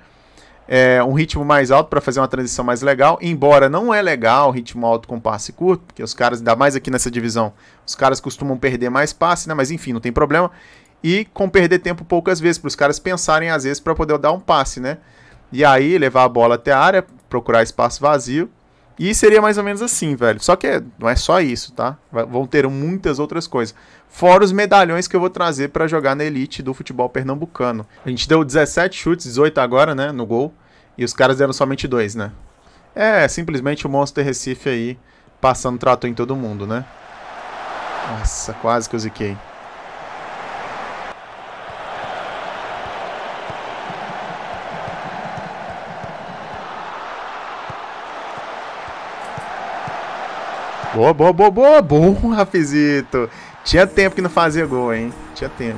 é, um ritmo mais alto pra fazer uma transição mais legal, embora não é legal ritmo alto com passe curto, porque os caras, ainda mais aqui nessa divisão, os caras costumam perder mais passe, né, mas enfim, não tem problema. E com perder tempo poucas vezes, para os caras pensarem às vezes para poder dar um passe, né? E aí levar a bola até a área, procurar espaço vazio. E seria mais ou menos assim, velho. Só que não é só isso, tá? Vão ter muitas outras coisas. Fora os medalhões que eu vou trazer para jogar na elite do futebol pernambucano. A gente deu dezessete chutes, dezoito agora, né? No gol. E os caras deram somente dois, né? É, simplesmente o Monster Recife aí passando trator em todo mundo, né? Nossa, quase que eu ziquei. Boa, boa, boa, boa, boa, Rafizito. Tinha tempo que não fazia gol, hein? Tinha tempo.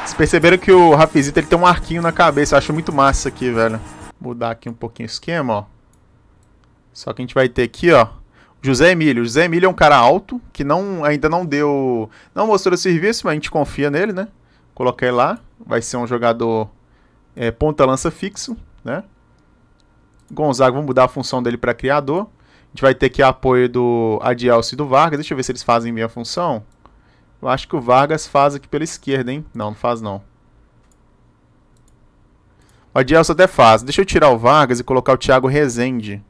Vocês perceberam que o Rafizito ele tem um arquinho na cabeça. Eu acho muito massa isso aqui, velho. Mudar aqui um pouquinho o esquema, ó. Só que a gente vai ter aqui, ó, José Emílio. José Emílio é um cara alto, que não, ainda não deu... Não mostrou serviço, mas a gente confia nele, né? Coloquei lá. Vai ser um jogador é, ponta-lança fixo, né? Gonzaga, vamos mudar a função dele para criador. A gente vai ter aqui apoio do Adielcio e do Vargas. Deixa eu ver se eles fazem bem a função. Eu acho que o Vargas faz aqui pela esquerda, hein? Não, não faz não. O Adielcio até faz. Deixa eu tirar o Vargas e colocar o Thiago Rezende.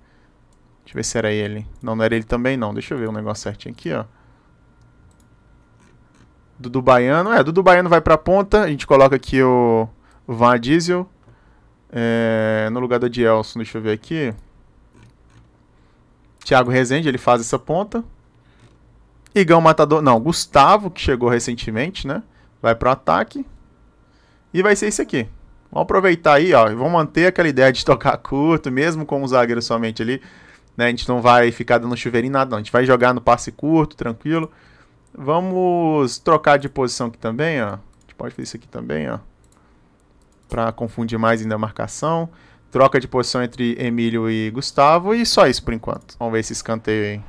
Deixa eu ver se era ele. Não, não era ele também, não. Deixa eu ver um negócio certinho aqui, ó. Dudu Baiano. É, Dudu Baiano vai pra ponta. A gente coloca aqui o, o Van Diesel. É... No lugar do Adielson, deixa eu ver aqui. Thiago Rezende, ele faz essa ponta. Igão Matador... Não, Gustavo, que chegou recentemente, né? Vai pro ataque. E vai ser isso aqui. Vamos aproveitar aí, ó. Vamos manter aquela ideia de tocar curto, mesmo com o zagueiro somente ali. Né, a gente não vai ficar dando chuveirinho nada, não. A gente vai jogar no passe curto, tranquilo. Vamos trocar de posição aqui também, ó. A gente pode fazer isso aqui também, ó. Pra confundir mais ainda a marcação. Troca de posição entre Emílio e Gustavo. E só isso por enquanto. Vamos ver esse escanteio aí.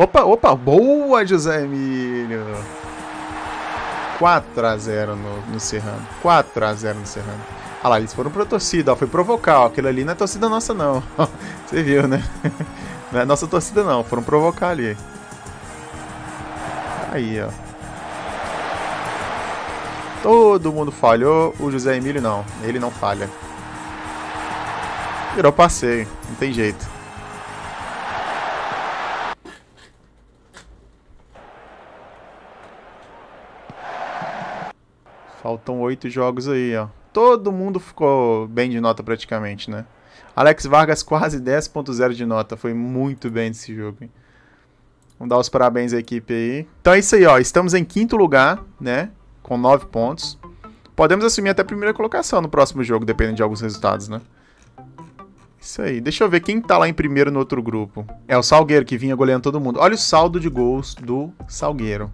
Opa, opa, boa, José Emílio. quatro a zero no, no Serrano. quatro a zero no Serrano. Ah lá, eles foram pra torcida, ó, foi provocar, ó. Aquilo ali não é torcida nossa, não. Você viu, né? Não é nossa torcida, não. Foram provocar ali. Aí, ó. Todo mundo falhou. O José Emílio não. Ele não falha. Virou passeio. Não tem jeito. Faltam oito jogos aí, ó. Todo mundo ficou bem de nota praticamente, né? Alex Vargas quase dez ponto zero de nota. Foi muito bem nesse jogo, hein? Vamos dar os parabéns à equipe aí. Então é isso aí, ó. Estamos em quinto lugar, né? Com nove pontos. Podemos assumir até a primeira colocação no próximo jogo, dependendo de alguns resultados, né? Isso aí. Deixa eu ver quem tá lá em primeiro no outro grupo. É o Salgueiro, que vinha goleando todo mundo. Olha o saldo de gols do Salgueiro.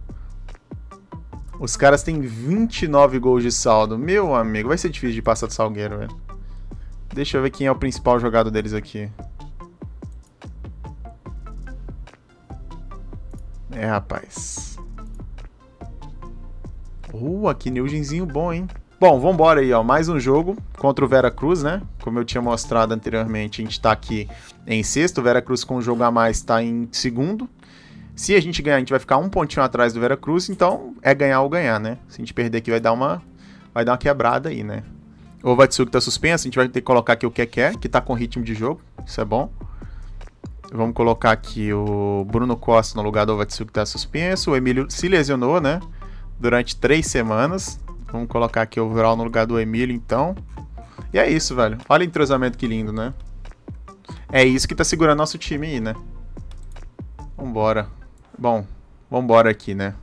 Os caras têm vinte e nove gols de saldo. Meu amigo, vai ser difícil de passar do Salgueiro, velho. Deixa eu ver quem é o principal jogador deles aqui. É, rapaz. Uh, que Newgenzinho bom, hein? Bom, vambora aí, ó. Mais um jogo contra o Vera Cruz, né? Como eu tinha mostrado anteriormente, a gente tá aqui em sexto. O Vera Cruz com um jogo a mais tá em segundo. Se a gente ganhar, a gente vai ficar um pontinho atrás do Vera Cruz. Então, é ganhar ou ganhar, né? Se a gente perder aqui, vai dar uma, vai dar uma quebrada aí, né? O Vatsuki tá suspenso. A gente vai ter que colocar aqui o Keké, que tá com ritmo de jogo. Isso é bom. Vamos colocar aqui o Bruno Costa no lugar do Vatsuki, que tá suspenso. O Emílio se lesionou, né? Durante três semanas. Vamos colocar aqui o Vural no lugar do Emílio, então. E é isso, velho. Olha o entrosamento, que lindo, né? É isso que tá segurando nosso time aí, né? Vambora. Bom, vambora aqui, né?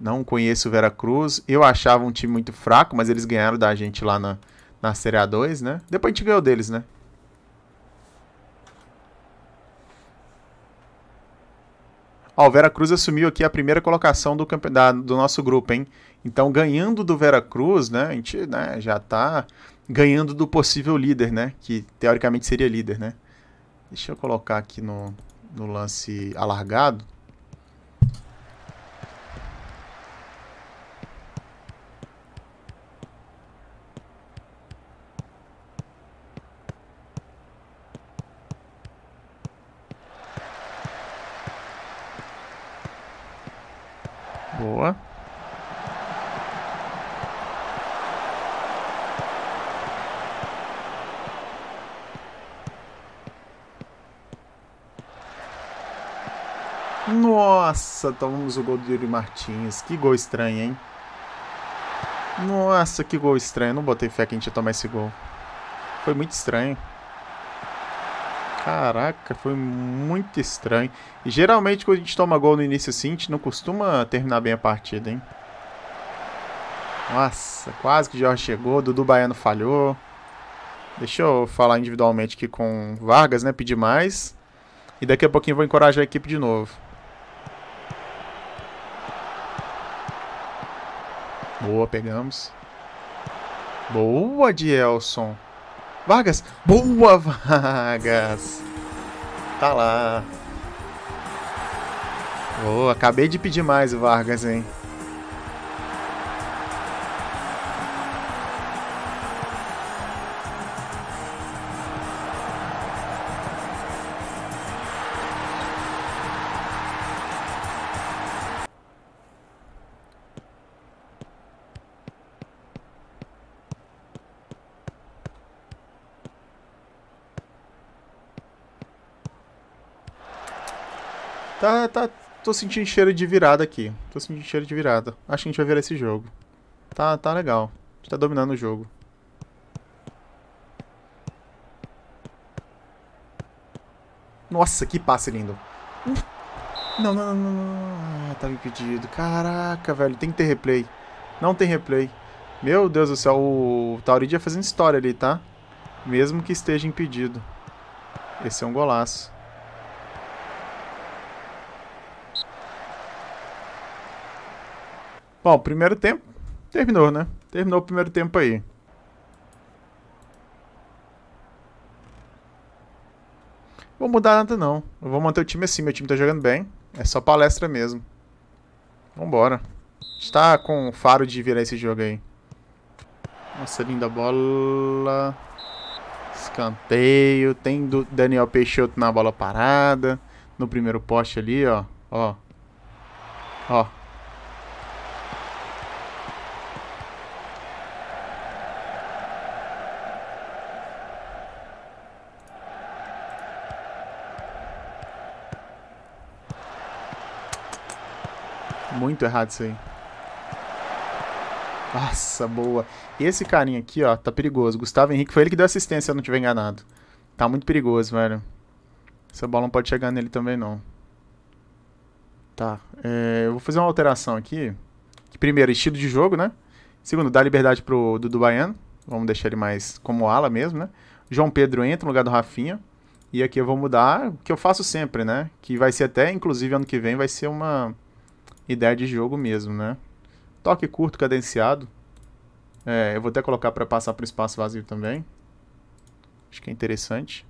Não conheço o Vera Cruz. Eu achava um time muito fraco, mas eles ganharam da gente lá na, na Série A dois, né? Depois a gente ganhou deles, né? Ó, o Vera Cruz assumiu aqui a primeira colocação do, campe... da, do nosso grupo, hein? Então, ganhando do Vera Cruz, né? A gente, né, já tá ganhando do possível líder, né? Que, teoricamente, seria líder, né? Deixa eu colocar aqui no, no lance alargado. Boa. Nossa, tomamos o gol do Yuri Martins. Que gol estranho, hein? Nossa, que gol estranho. Não botei fé que a gente ia tomar esse gol. Foi muito estranho. Caraca, foi muito estranho. E geralmente quando a gente toma gol no início assim, a gente não costuma terminar bem a partida, hein? Nossa, quase que o Jorge chegou, Dudu Baiano falhou. Deixa eu falar individualmente aqui com o Vargas, né? Pedir mais. E daqui a pouquinho eu vou encorajar a equipe de novo. Boa, pegamos. Boa, Dielson. Vargas! Boa, Vargas! Tá lá. Boa, acabei de pedir mais o Vargas, hein? Tá, tá, tô sentindo cheiro de virada aqui. Tô sentindo cheiro de virada. Acho que a gente vai virar esse jogo. Tá, tá legal. A gente tá dominando o jogo. Nossa, que passe lindo. Não, não, não, não. Ah, tava impedido. Caraca, velho. Tem que ter replay. Não tem replay. Meu Deus do céu. O Tauri já fazendo história ali, tá? Mesmo que esteja impedido. Esse é um golaço. Bom, primeiro tempo terminou, né? Terminou o primeiro tempo aí. Não vou mudar nada, não. Eu vou manter o time assim. Meu time tá jogando bem. É só palestra mesmo. Vambora. A gente tá com o faro de virar esse jogo aí. Nossa, linda bola. Escanteio. Tem do Daniel Peixoto na bola parada. No primeiro poste ali, ó. Ó. Ó. Muito errado isso aí. Nossa, boa. E esse carinha aqui, ó, tá perigoso. Gustavo Henrique, foi ele que deu assistência, se eu não tiver enganado. Tá muito perigoso, velho. Essa bola não pode chegar nele também, não. Tá, é, eu vou fazer uma alteração aqui. Que primeiro, estilo de jogo, né? Segundo, dá liberdade pro Dudu Baiano. Vamos deixar ele mais como ala mesmo, né? João Pedro entra no lugar do Rafinha. E aqui eu vou mudar o que eu faço sempre, né? Que vai ser até, inclusive, ano que vem vai ser uma ideia de jogo mesmo, né? Toque curto, cadenciado. É, eu vou até colocar para passar para o espaço vazio também. Acho que é interessante.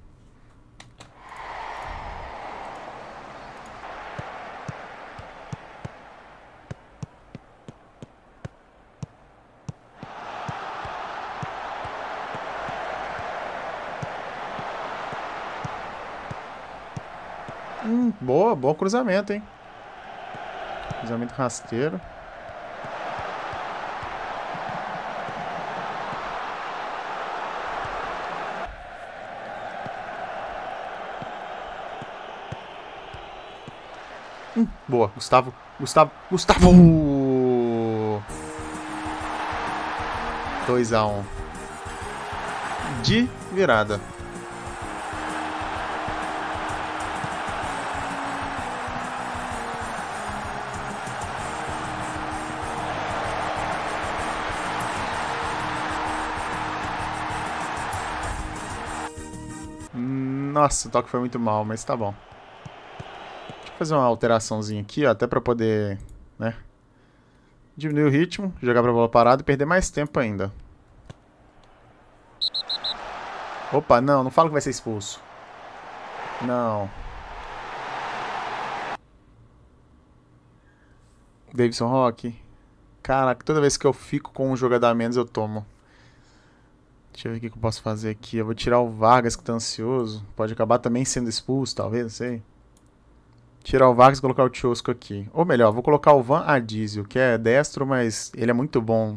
Hum, boa, bom cruzamento, hein? Cruzamento rasteiro. Hum, boa, Gustavo, Gustavo, Gustavo! dois a um. De virada. Nossa, o toque foi muito mal, mas tá bom. Deixa eu fazer uma alteraçãozinha aqui, ó, até pra poder, né, diminuir o ritmo, jogar pra bola parada e perder mais tempo ainda. Opa, não, não fala que vai ser expulso. Não. Davidson Rock. Caraca, toda vez que eu fico com um jogador a menos eu tomo. Deixa eu ver o que eu posso fazer aqui. Eu vou tirar o Vargas, que tá ansioso. Pode acabar também sendo expulso, talvez, não sei. Tirar o Vargas e colocar o Tchiosco aqui. Ou melhor, vou colocar o Van Adísio, que é destro, mas ele é muito bom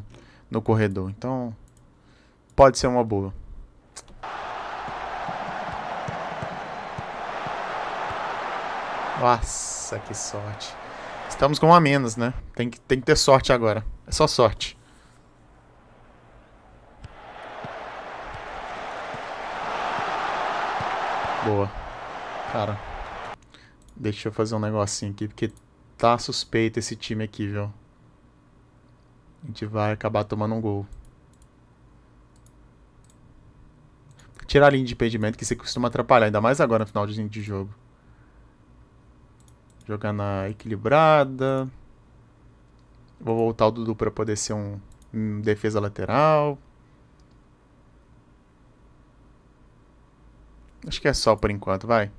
no corredor. Então, pode ser uma boa. Nossa, que sorte. Estamos com um a menos, né? Tem que, tem que ter sorte agora. É só sorte. Boa. Cara, deixa eu fazer um negocinho aqui, porque tá suspeito esse time aqui, viu? A gente vai acabar tomando um gol. Tirar a linha de impedimento, que você costuma atrapalhar, ainda mais agora no final de jogo. Jogar na equilibrada. Vou voltar o Dudu pra poder ser um, um defesa lateral. Acho que é só por enquanto, vai.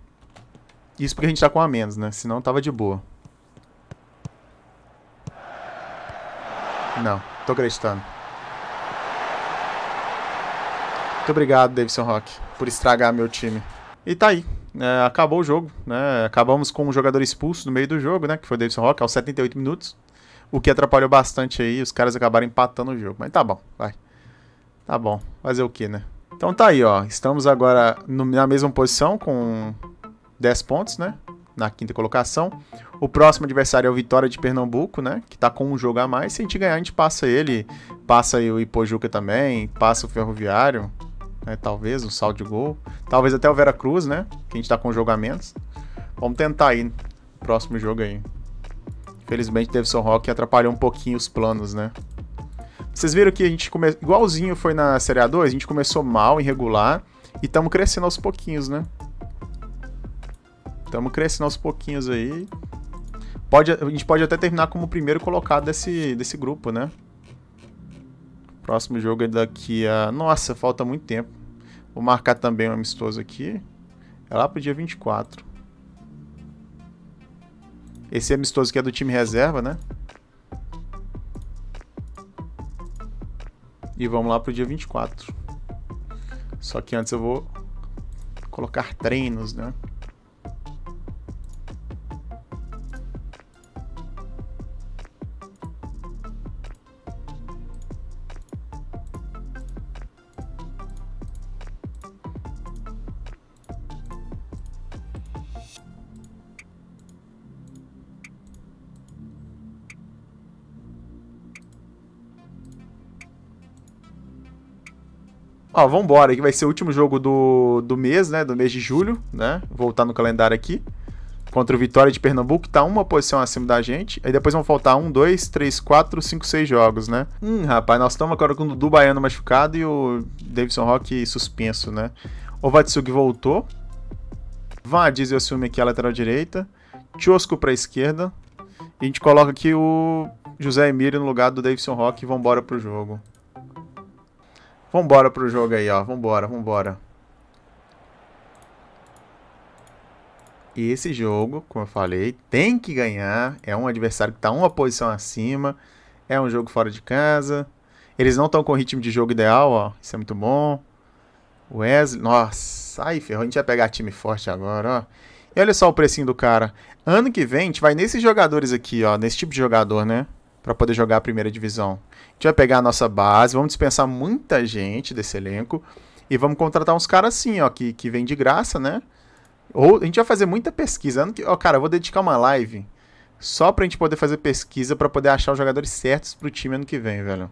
Isso porque a gente tá com a menos, né? Senão tava de boa. Não, tô acreditando. Muito obrigado, Davidson Rock, por estragar meu time. E tá aí. É, acabou o jogo, né? Acabamos com um jogador expulso no meio do jogo, né? Que foi o Davidson Rock, aos setenta e oito minutos. O que atrapalhou bastante aí. Os caras acabaram empatando o jogo. Mas tá bom, vai. Tá bom. Fazer o que, né? Então tá aí, ó, estamos agora no, na mesma posição com dez pontos, né, na quinta colocação. O próximo adversário é o Vitória de Pernambuco, né, que tá com um jogo a mais. Se a gente ganhar, a gente passa ele, passa aí o Ipojuca também, passa o Ferroviário, né, talvez o saldo de gol, talvez até o Vera Cruz, né, que a gente tá com um jogo a menos. Vamos tentar aí no próximo jogo aí. Infelizmente, Davidson Rock atrapalhou um pouquinho os planos, né. Vocês viram que a gente começou, igualzinho foi na Série A dois, a gente começou mal, irregular, e estamos crescendo aos pouquinhos, né? Estamos crescendo aos pouquinhos aí. Pode, a gente pode até terminar como o primeiro colocado desse, desse grupo, né? Próximo jogo é daqui a... Nossa, falta muito tempo. Vou marcar também um amistoso aqui. É lá pro dia vinte e quatro. Esse amistoso que é do time reserva, né? E vamos lá pro dia vinte e quatro. Só que antes eu vou colocar treinos, né? Ó, vambora, que vai ser o último jogo do, do mês, né, do mês de julho, né, voltar no calendário aqui, contra o Vitória de Pernambuco, que tá uma posição acima da gente, aí depois vão faltar um, dois, três, quatro, cinco, seis jogos, né. Hum, rapaz, nós estamos agora com o Dudu Baiano machucado e o Davidson Rock suspenso, né. O Vatsuki voltou, Vargas e assume aqui a lateral direita, Tchiosco pra esquerda, e a gente coloca aqui o José Emílio no lugar do Davidson Rock e vambora pro jogo. Vambora pro jogo aí, ó. Vambora, vambora. E esse jogo, como eu falei, tem que ganhar. É um adversário que tá uma posição acima. É um jogo fora de casa. Eles não estão com o ritmo de jogo ideal, ó. Isso é muito bom. Wesley. Nossa, aí ferrou. A gente vai pegar time forte agora, ó. E olha só o precinho do cara. Ano que vem, a gente vai nesses jogadores aqui, ó. Nesse tipo de jogador, né? Para poder jogar a primeira divisão. A gente vai pegar a nossa base, vamos dispensar muita gente desse elenco e vamos contratar uns caras assim, ó, que, que vem de graça, né? Ou a gente vai fazer muita pesquisa. Ano que, ó, cara, eu vou dedicar uma live só pra gente poder fazer pesquisa para poder achar os jogadores certos pro time ano que vem, velho.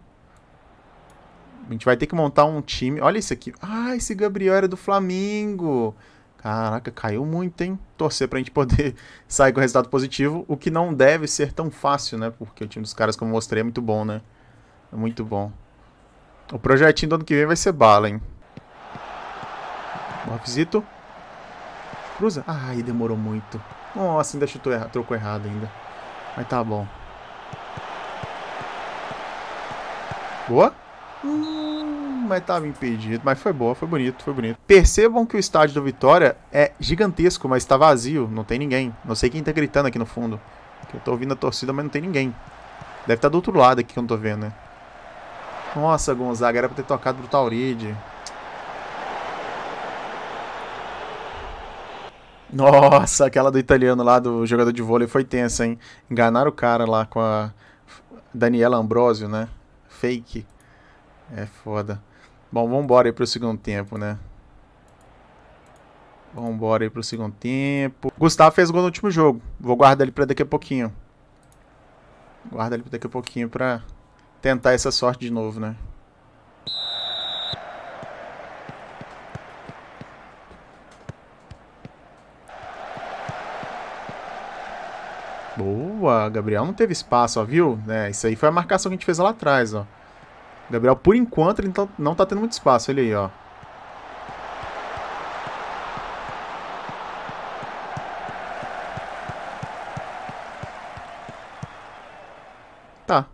A gente vai ter que montar um time. Olha isso aqui. Ah, esse Gabriel era do Flamengo. Caraca, caiu muito, hein? Torcer pra gente poder sair com resultado positivo, o que não deve ser tão fácil, né? Porque o time dos caras, como eu mostrei, é muito bom, né? É muito bom. O projetinho do ano que vem vai ser bala, hein? Rafizito. Cruza. Ai, demorou muito. Nossa, ainda chutou errado, trocou errado ainda. Mas tá bom. Boa. Hum, mas estava impedido, mas foi boa, foi bonito, foi bonito. Percebam que o estádio do Vitória é gigantesco, mas está vazio, não tem ninguém. Não sei quem está gritando aqui no fundo. Eu tô ouvindo a torcida, mas não tem ninguém. Deve estar tá do outro lado aqui que eu não tô vendo, né? Nossa, Gonzaga, era para ter tocado pro Tauri. Nossa, aquela do italiano lá, do jogador de vôlei, foi tensa, hein? Enganaram o cara lá com a Daniela Ambrosio, né? Fake. É foda. Bom, vamos embora aí pro segundo tempo, né? Vamos embora aí pro segundo tempo. Gustavo fez gol no último jogo. Vou guardar ele pra daqui a pouquinho. Guarda ele pra daqui a pouquinho pra tentar essa sorte de novo, né? Boa, Gabriel não teve espaço, ó, viu? É, isso aí foi a marcação que a gente fez lá atrás, ó. Gabriel, por enquanto, ele não tá tendo muito espaço. Olha aí, ó. Tá.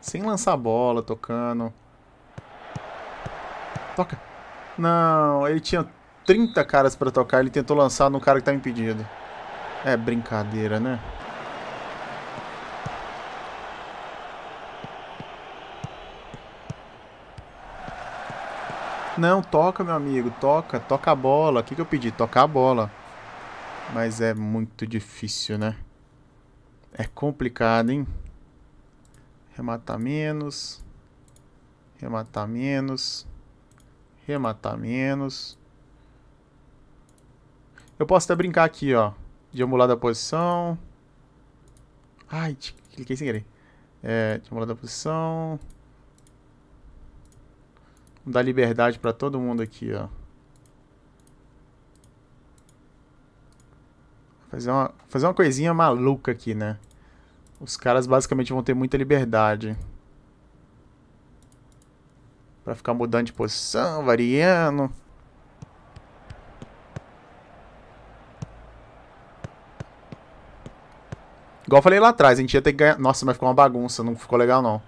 Sem lançar a bola, tocando. Toca. Não, ele tinha trinta caras pra tocar. Ele tentou lançar no cara que tá impedido. É brincadeira, né? Não, toca, meu amigo, toca, toca a bola. O que, que eu pedi? Tocar a bola. Mas é muito difícil, né? É complicado, hein? Rematar menos. Rematar menos. Rematar menos. Eu posso até brincar aqui, ó. De emular da posição. Ai, cliquei sem querer. É, de emular da posição. Vou dar liberdade pra todo mundo aqui, ó. Fazer uma, fazer uma coisinha maluca aqui, né? Os caras basicamente vão ter muita liberdade. Pra ficar mudando de posição, variando. Igual eu falei lá atrás, a gente ia ter que ganhar... Nossa, mas ficou uma bagunça, não ficou legal não.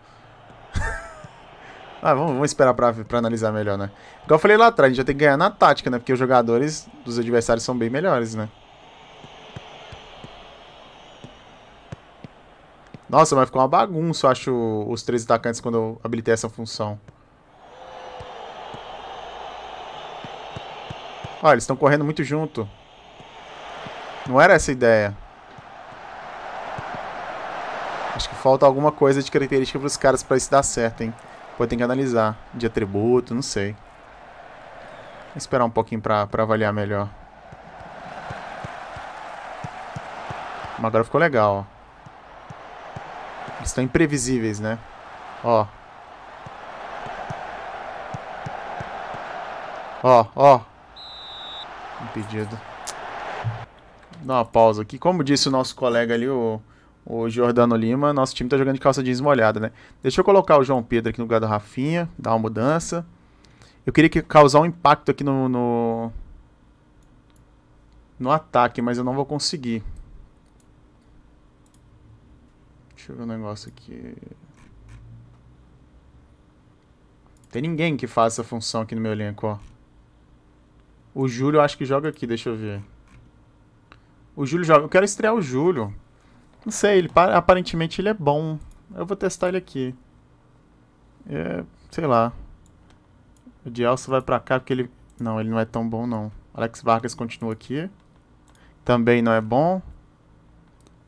Ah, vamos, vamos esperar pra, pra analisar melhor, né? Igual eu falei lá atrás, a gente já tem que ganhar na tática, né? Porque os jogadores dos adversários são bem melhores, né? Nossa, mas ficou uma bagunça, eu acho, os três atacantes quando eu habilitei essa função. Olha, eles estão correndo muito junto. Não era essa a ideia. Acho que falta alguma coisa de característica para os caras para isso dar certo, hein? Pô, tem que analisar. De atributo, não sei. Vou esperar um pouquinho para avaliar melhor. Mas agora ficou legal, ó. Eles estão imprevisíveis, né? Ó. Ó, ó. Impedido. Dá uma pausa aqui. Como disse o nosso colega ali, o... o Jordano Lima, nosso time tá jogando de calça jeans molhada, né? Deixa eu colocar o João Pedro aqui no lugar do Rafinha, dar uma mudança. Eu queria que causar um impacto aqui no, no... no ataque, mas eu não vou conseguir. Deixa eu ver um negócio aqui. Tem ninguém que faça essa função aqui no meu elenco, ó. O Júlio eu acho que joga aqui, deixa eu ver. O Júlio joga... Eu quero estrear o Júlio. Não sei, ele, aparentemente ele é bom. Eu vou testar ele aqui. É, sei lá. O Dielso vai pra cá porque ele... Não, ele não é tão bom, não. Alex Vargas continua aqui. Também não é bom.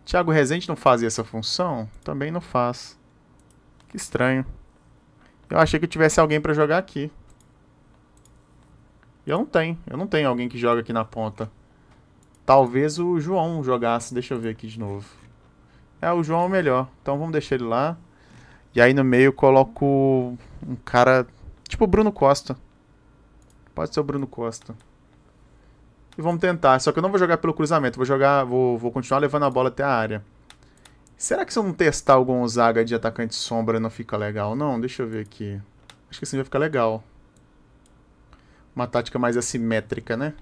Thiago Rezende não fazia essa função? Também não faz. Que estranho. Eu achei que eu tivesse alguém pra jogar aqui. E eu não tenho. Eu não tenho alguém que joga aqui na ponta. Talvez o João jogasse. Deixa eu ver aqui de novo. É, o João é o melhor. Então vamos deixar ele lá. E aí no meio eu coloco um cara... Tipo o Bruno Costa. Pode ser o Bruno Costa. E vamos tentar. Só que eu não vou jogar pelo cruzamento. Vou jogar... Vou, vou continuar levando a bola até a área. Será que se eu não testar o Gonzaga de atacante sombra não fica legal? Não, deixa eu ver aqui. Acho que assim vai ficar legal. Uma tática mais assimétrica, né?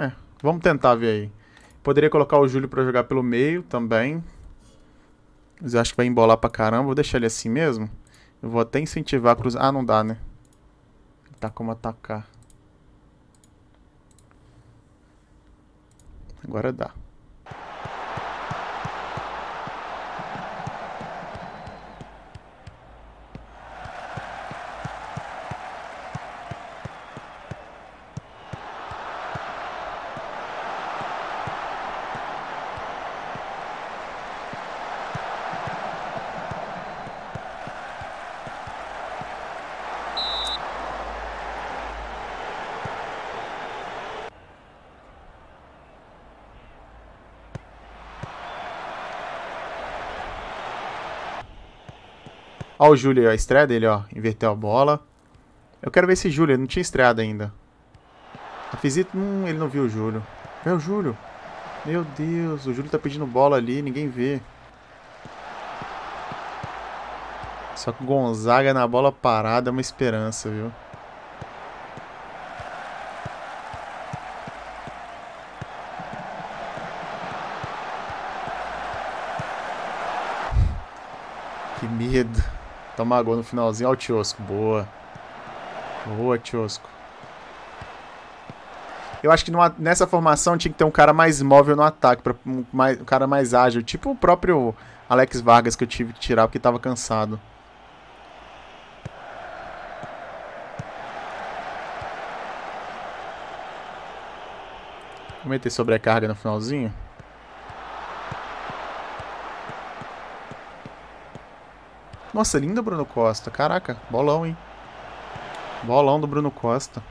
É, vamos tentar ver aí. Poderia colocar o Júlio pra jogar pelo meio também. Mas eu acho que vai embolar pra caramba. Vou deixar ele assim mesmo. Eu vou até incentivar a cruzar. Ah, não dá, né? Tá como atacar. Agora dá. Ó o Júlio, a estreia dele, ó. Inverteu a bola. Eu quero ver esse Júlio, ele não tinha estreado ainda. Rafizito, hum, ele não viu o Júlio. É o Júlio. Meu Deus, o Júlio tá pedindo bola ali, ninguém vê. Só que o Gonzaga na bola parada é uma esperança, viu? Que medo. Tomar gol no finalzinho. Olha o Tchiosco. Boa. Boa, Tchiosco. Eu acho que numa, nessa formação tinha que ter um cara mais móvel no ataque. Pra, um, mais, um cara mais ágil. Tipo o próprio Alex Vargas que eu tive que tirar porque tava cansado. Vou meter sobrecarga no finalzinho. Nossa, lindo Bruno Costa. Caraca, bolão, hein? Bolão do Bruno Costa.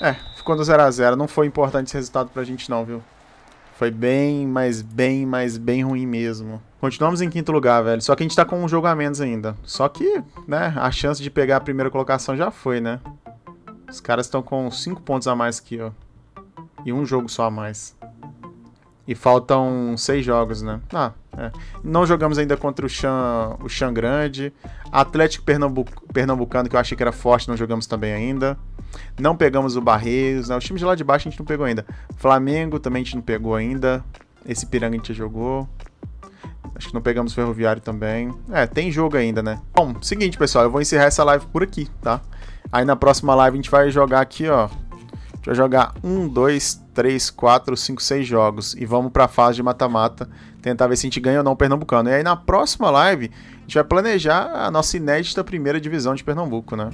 É, ficou no zero a zero. Não foi importante esse resultado pra gente não, viu? Foi bem, mas bem, mas bem ruim mesmo. Continuamos em quinto lugar, velho. Só que a gente tá com um jogo a menos ainda. Só que, né, a chance de pegar a primeira colocação já foi, né? Os caras estão com cinco pontos a mais aqui, ó. E um jogo só a mais. E faltam seis jogos, né? Ah, é. Não jogamos ainda contra o Chan, o Chan Grande. Atlético Pernambuco, Pernambucano, que eu achei que era forte, não jogamos também ainda. Não pegamos o Barreiros, né? Os times de lá de baixo a gente não pegou ainda. Flamengo também a gente não pegou ainda. Esse Piranga a gente já jogou. Acho que não pegamos o Ferroviário também. É, tem jogo ainda, né? Bom, seguinte, pessoal. Eu vou encerrar essa live por aqui, tá? Aí na próxima live a gente vai jogar aqui, ó. gente vai jogar um, dois, três, quatro, cinco, seis jogos e vamos para a fase de mata-mata, tentar ver se a gente ganha ou não o Pernambucano. E aí na próxima live a gente vai planejar a nossa inédita primeira divisão de Pernambuco, né?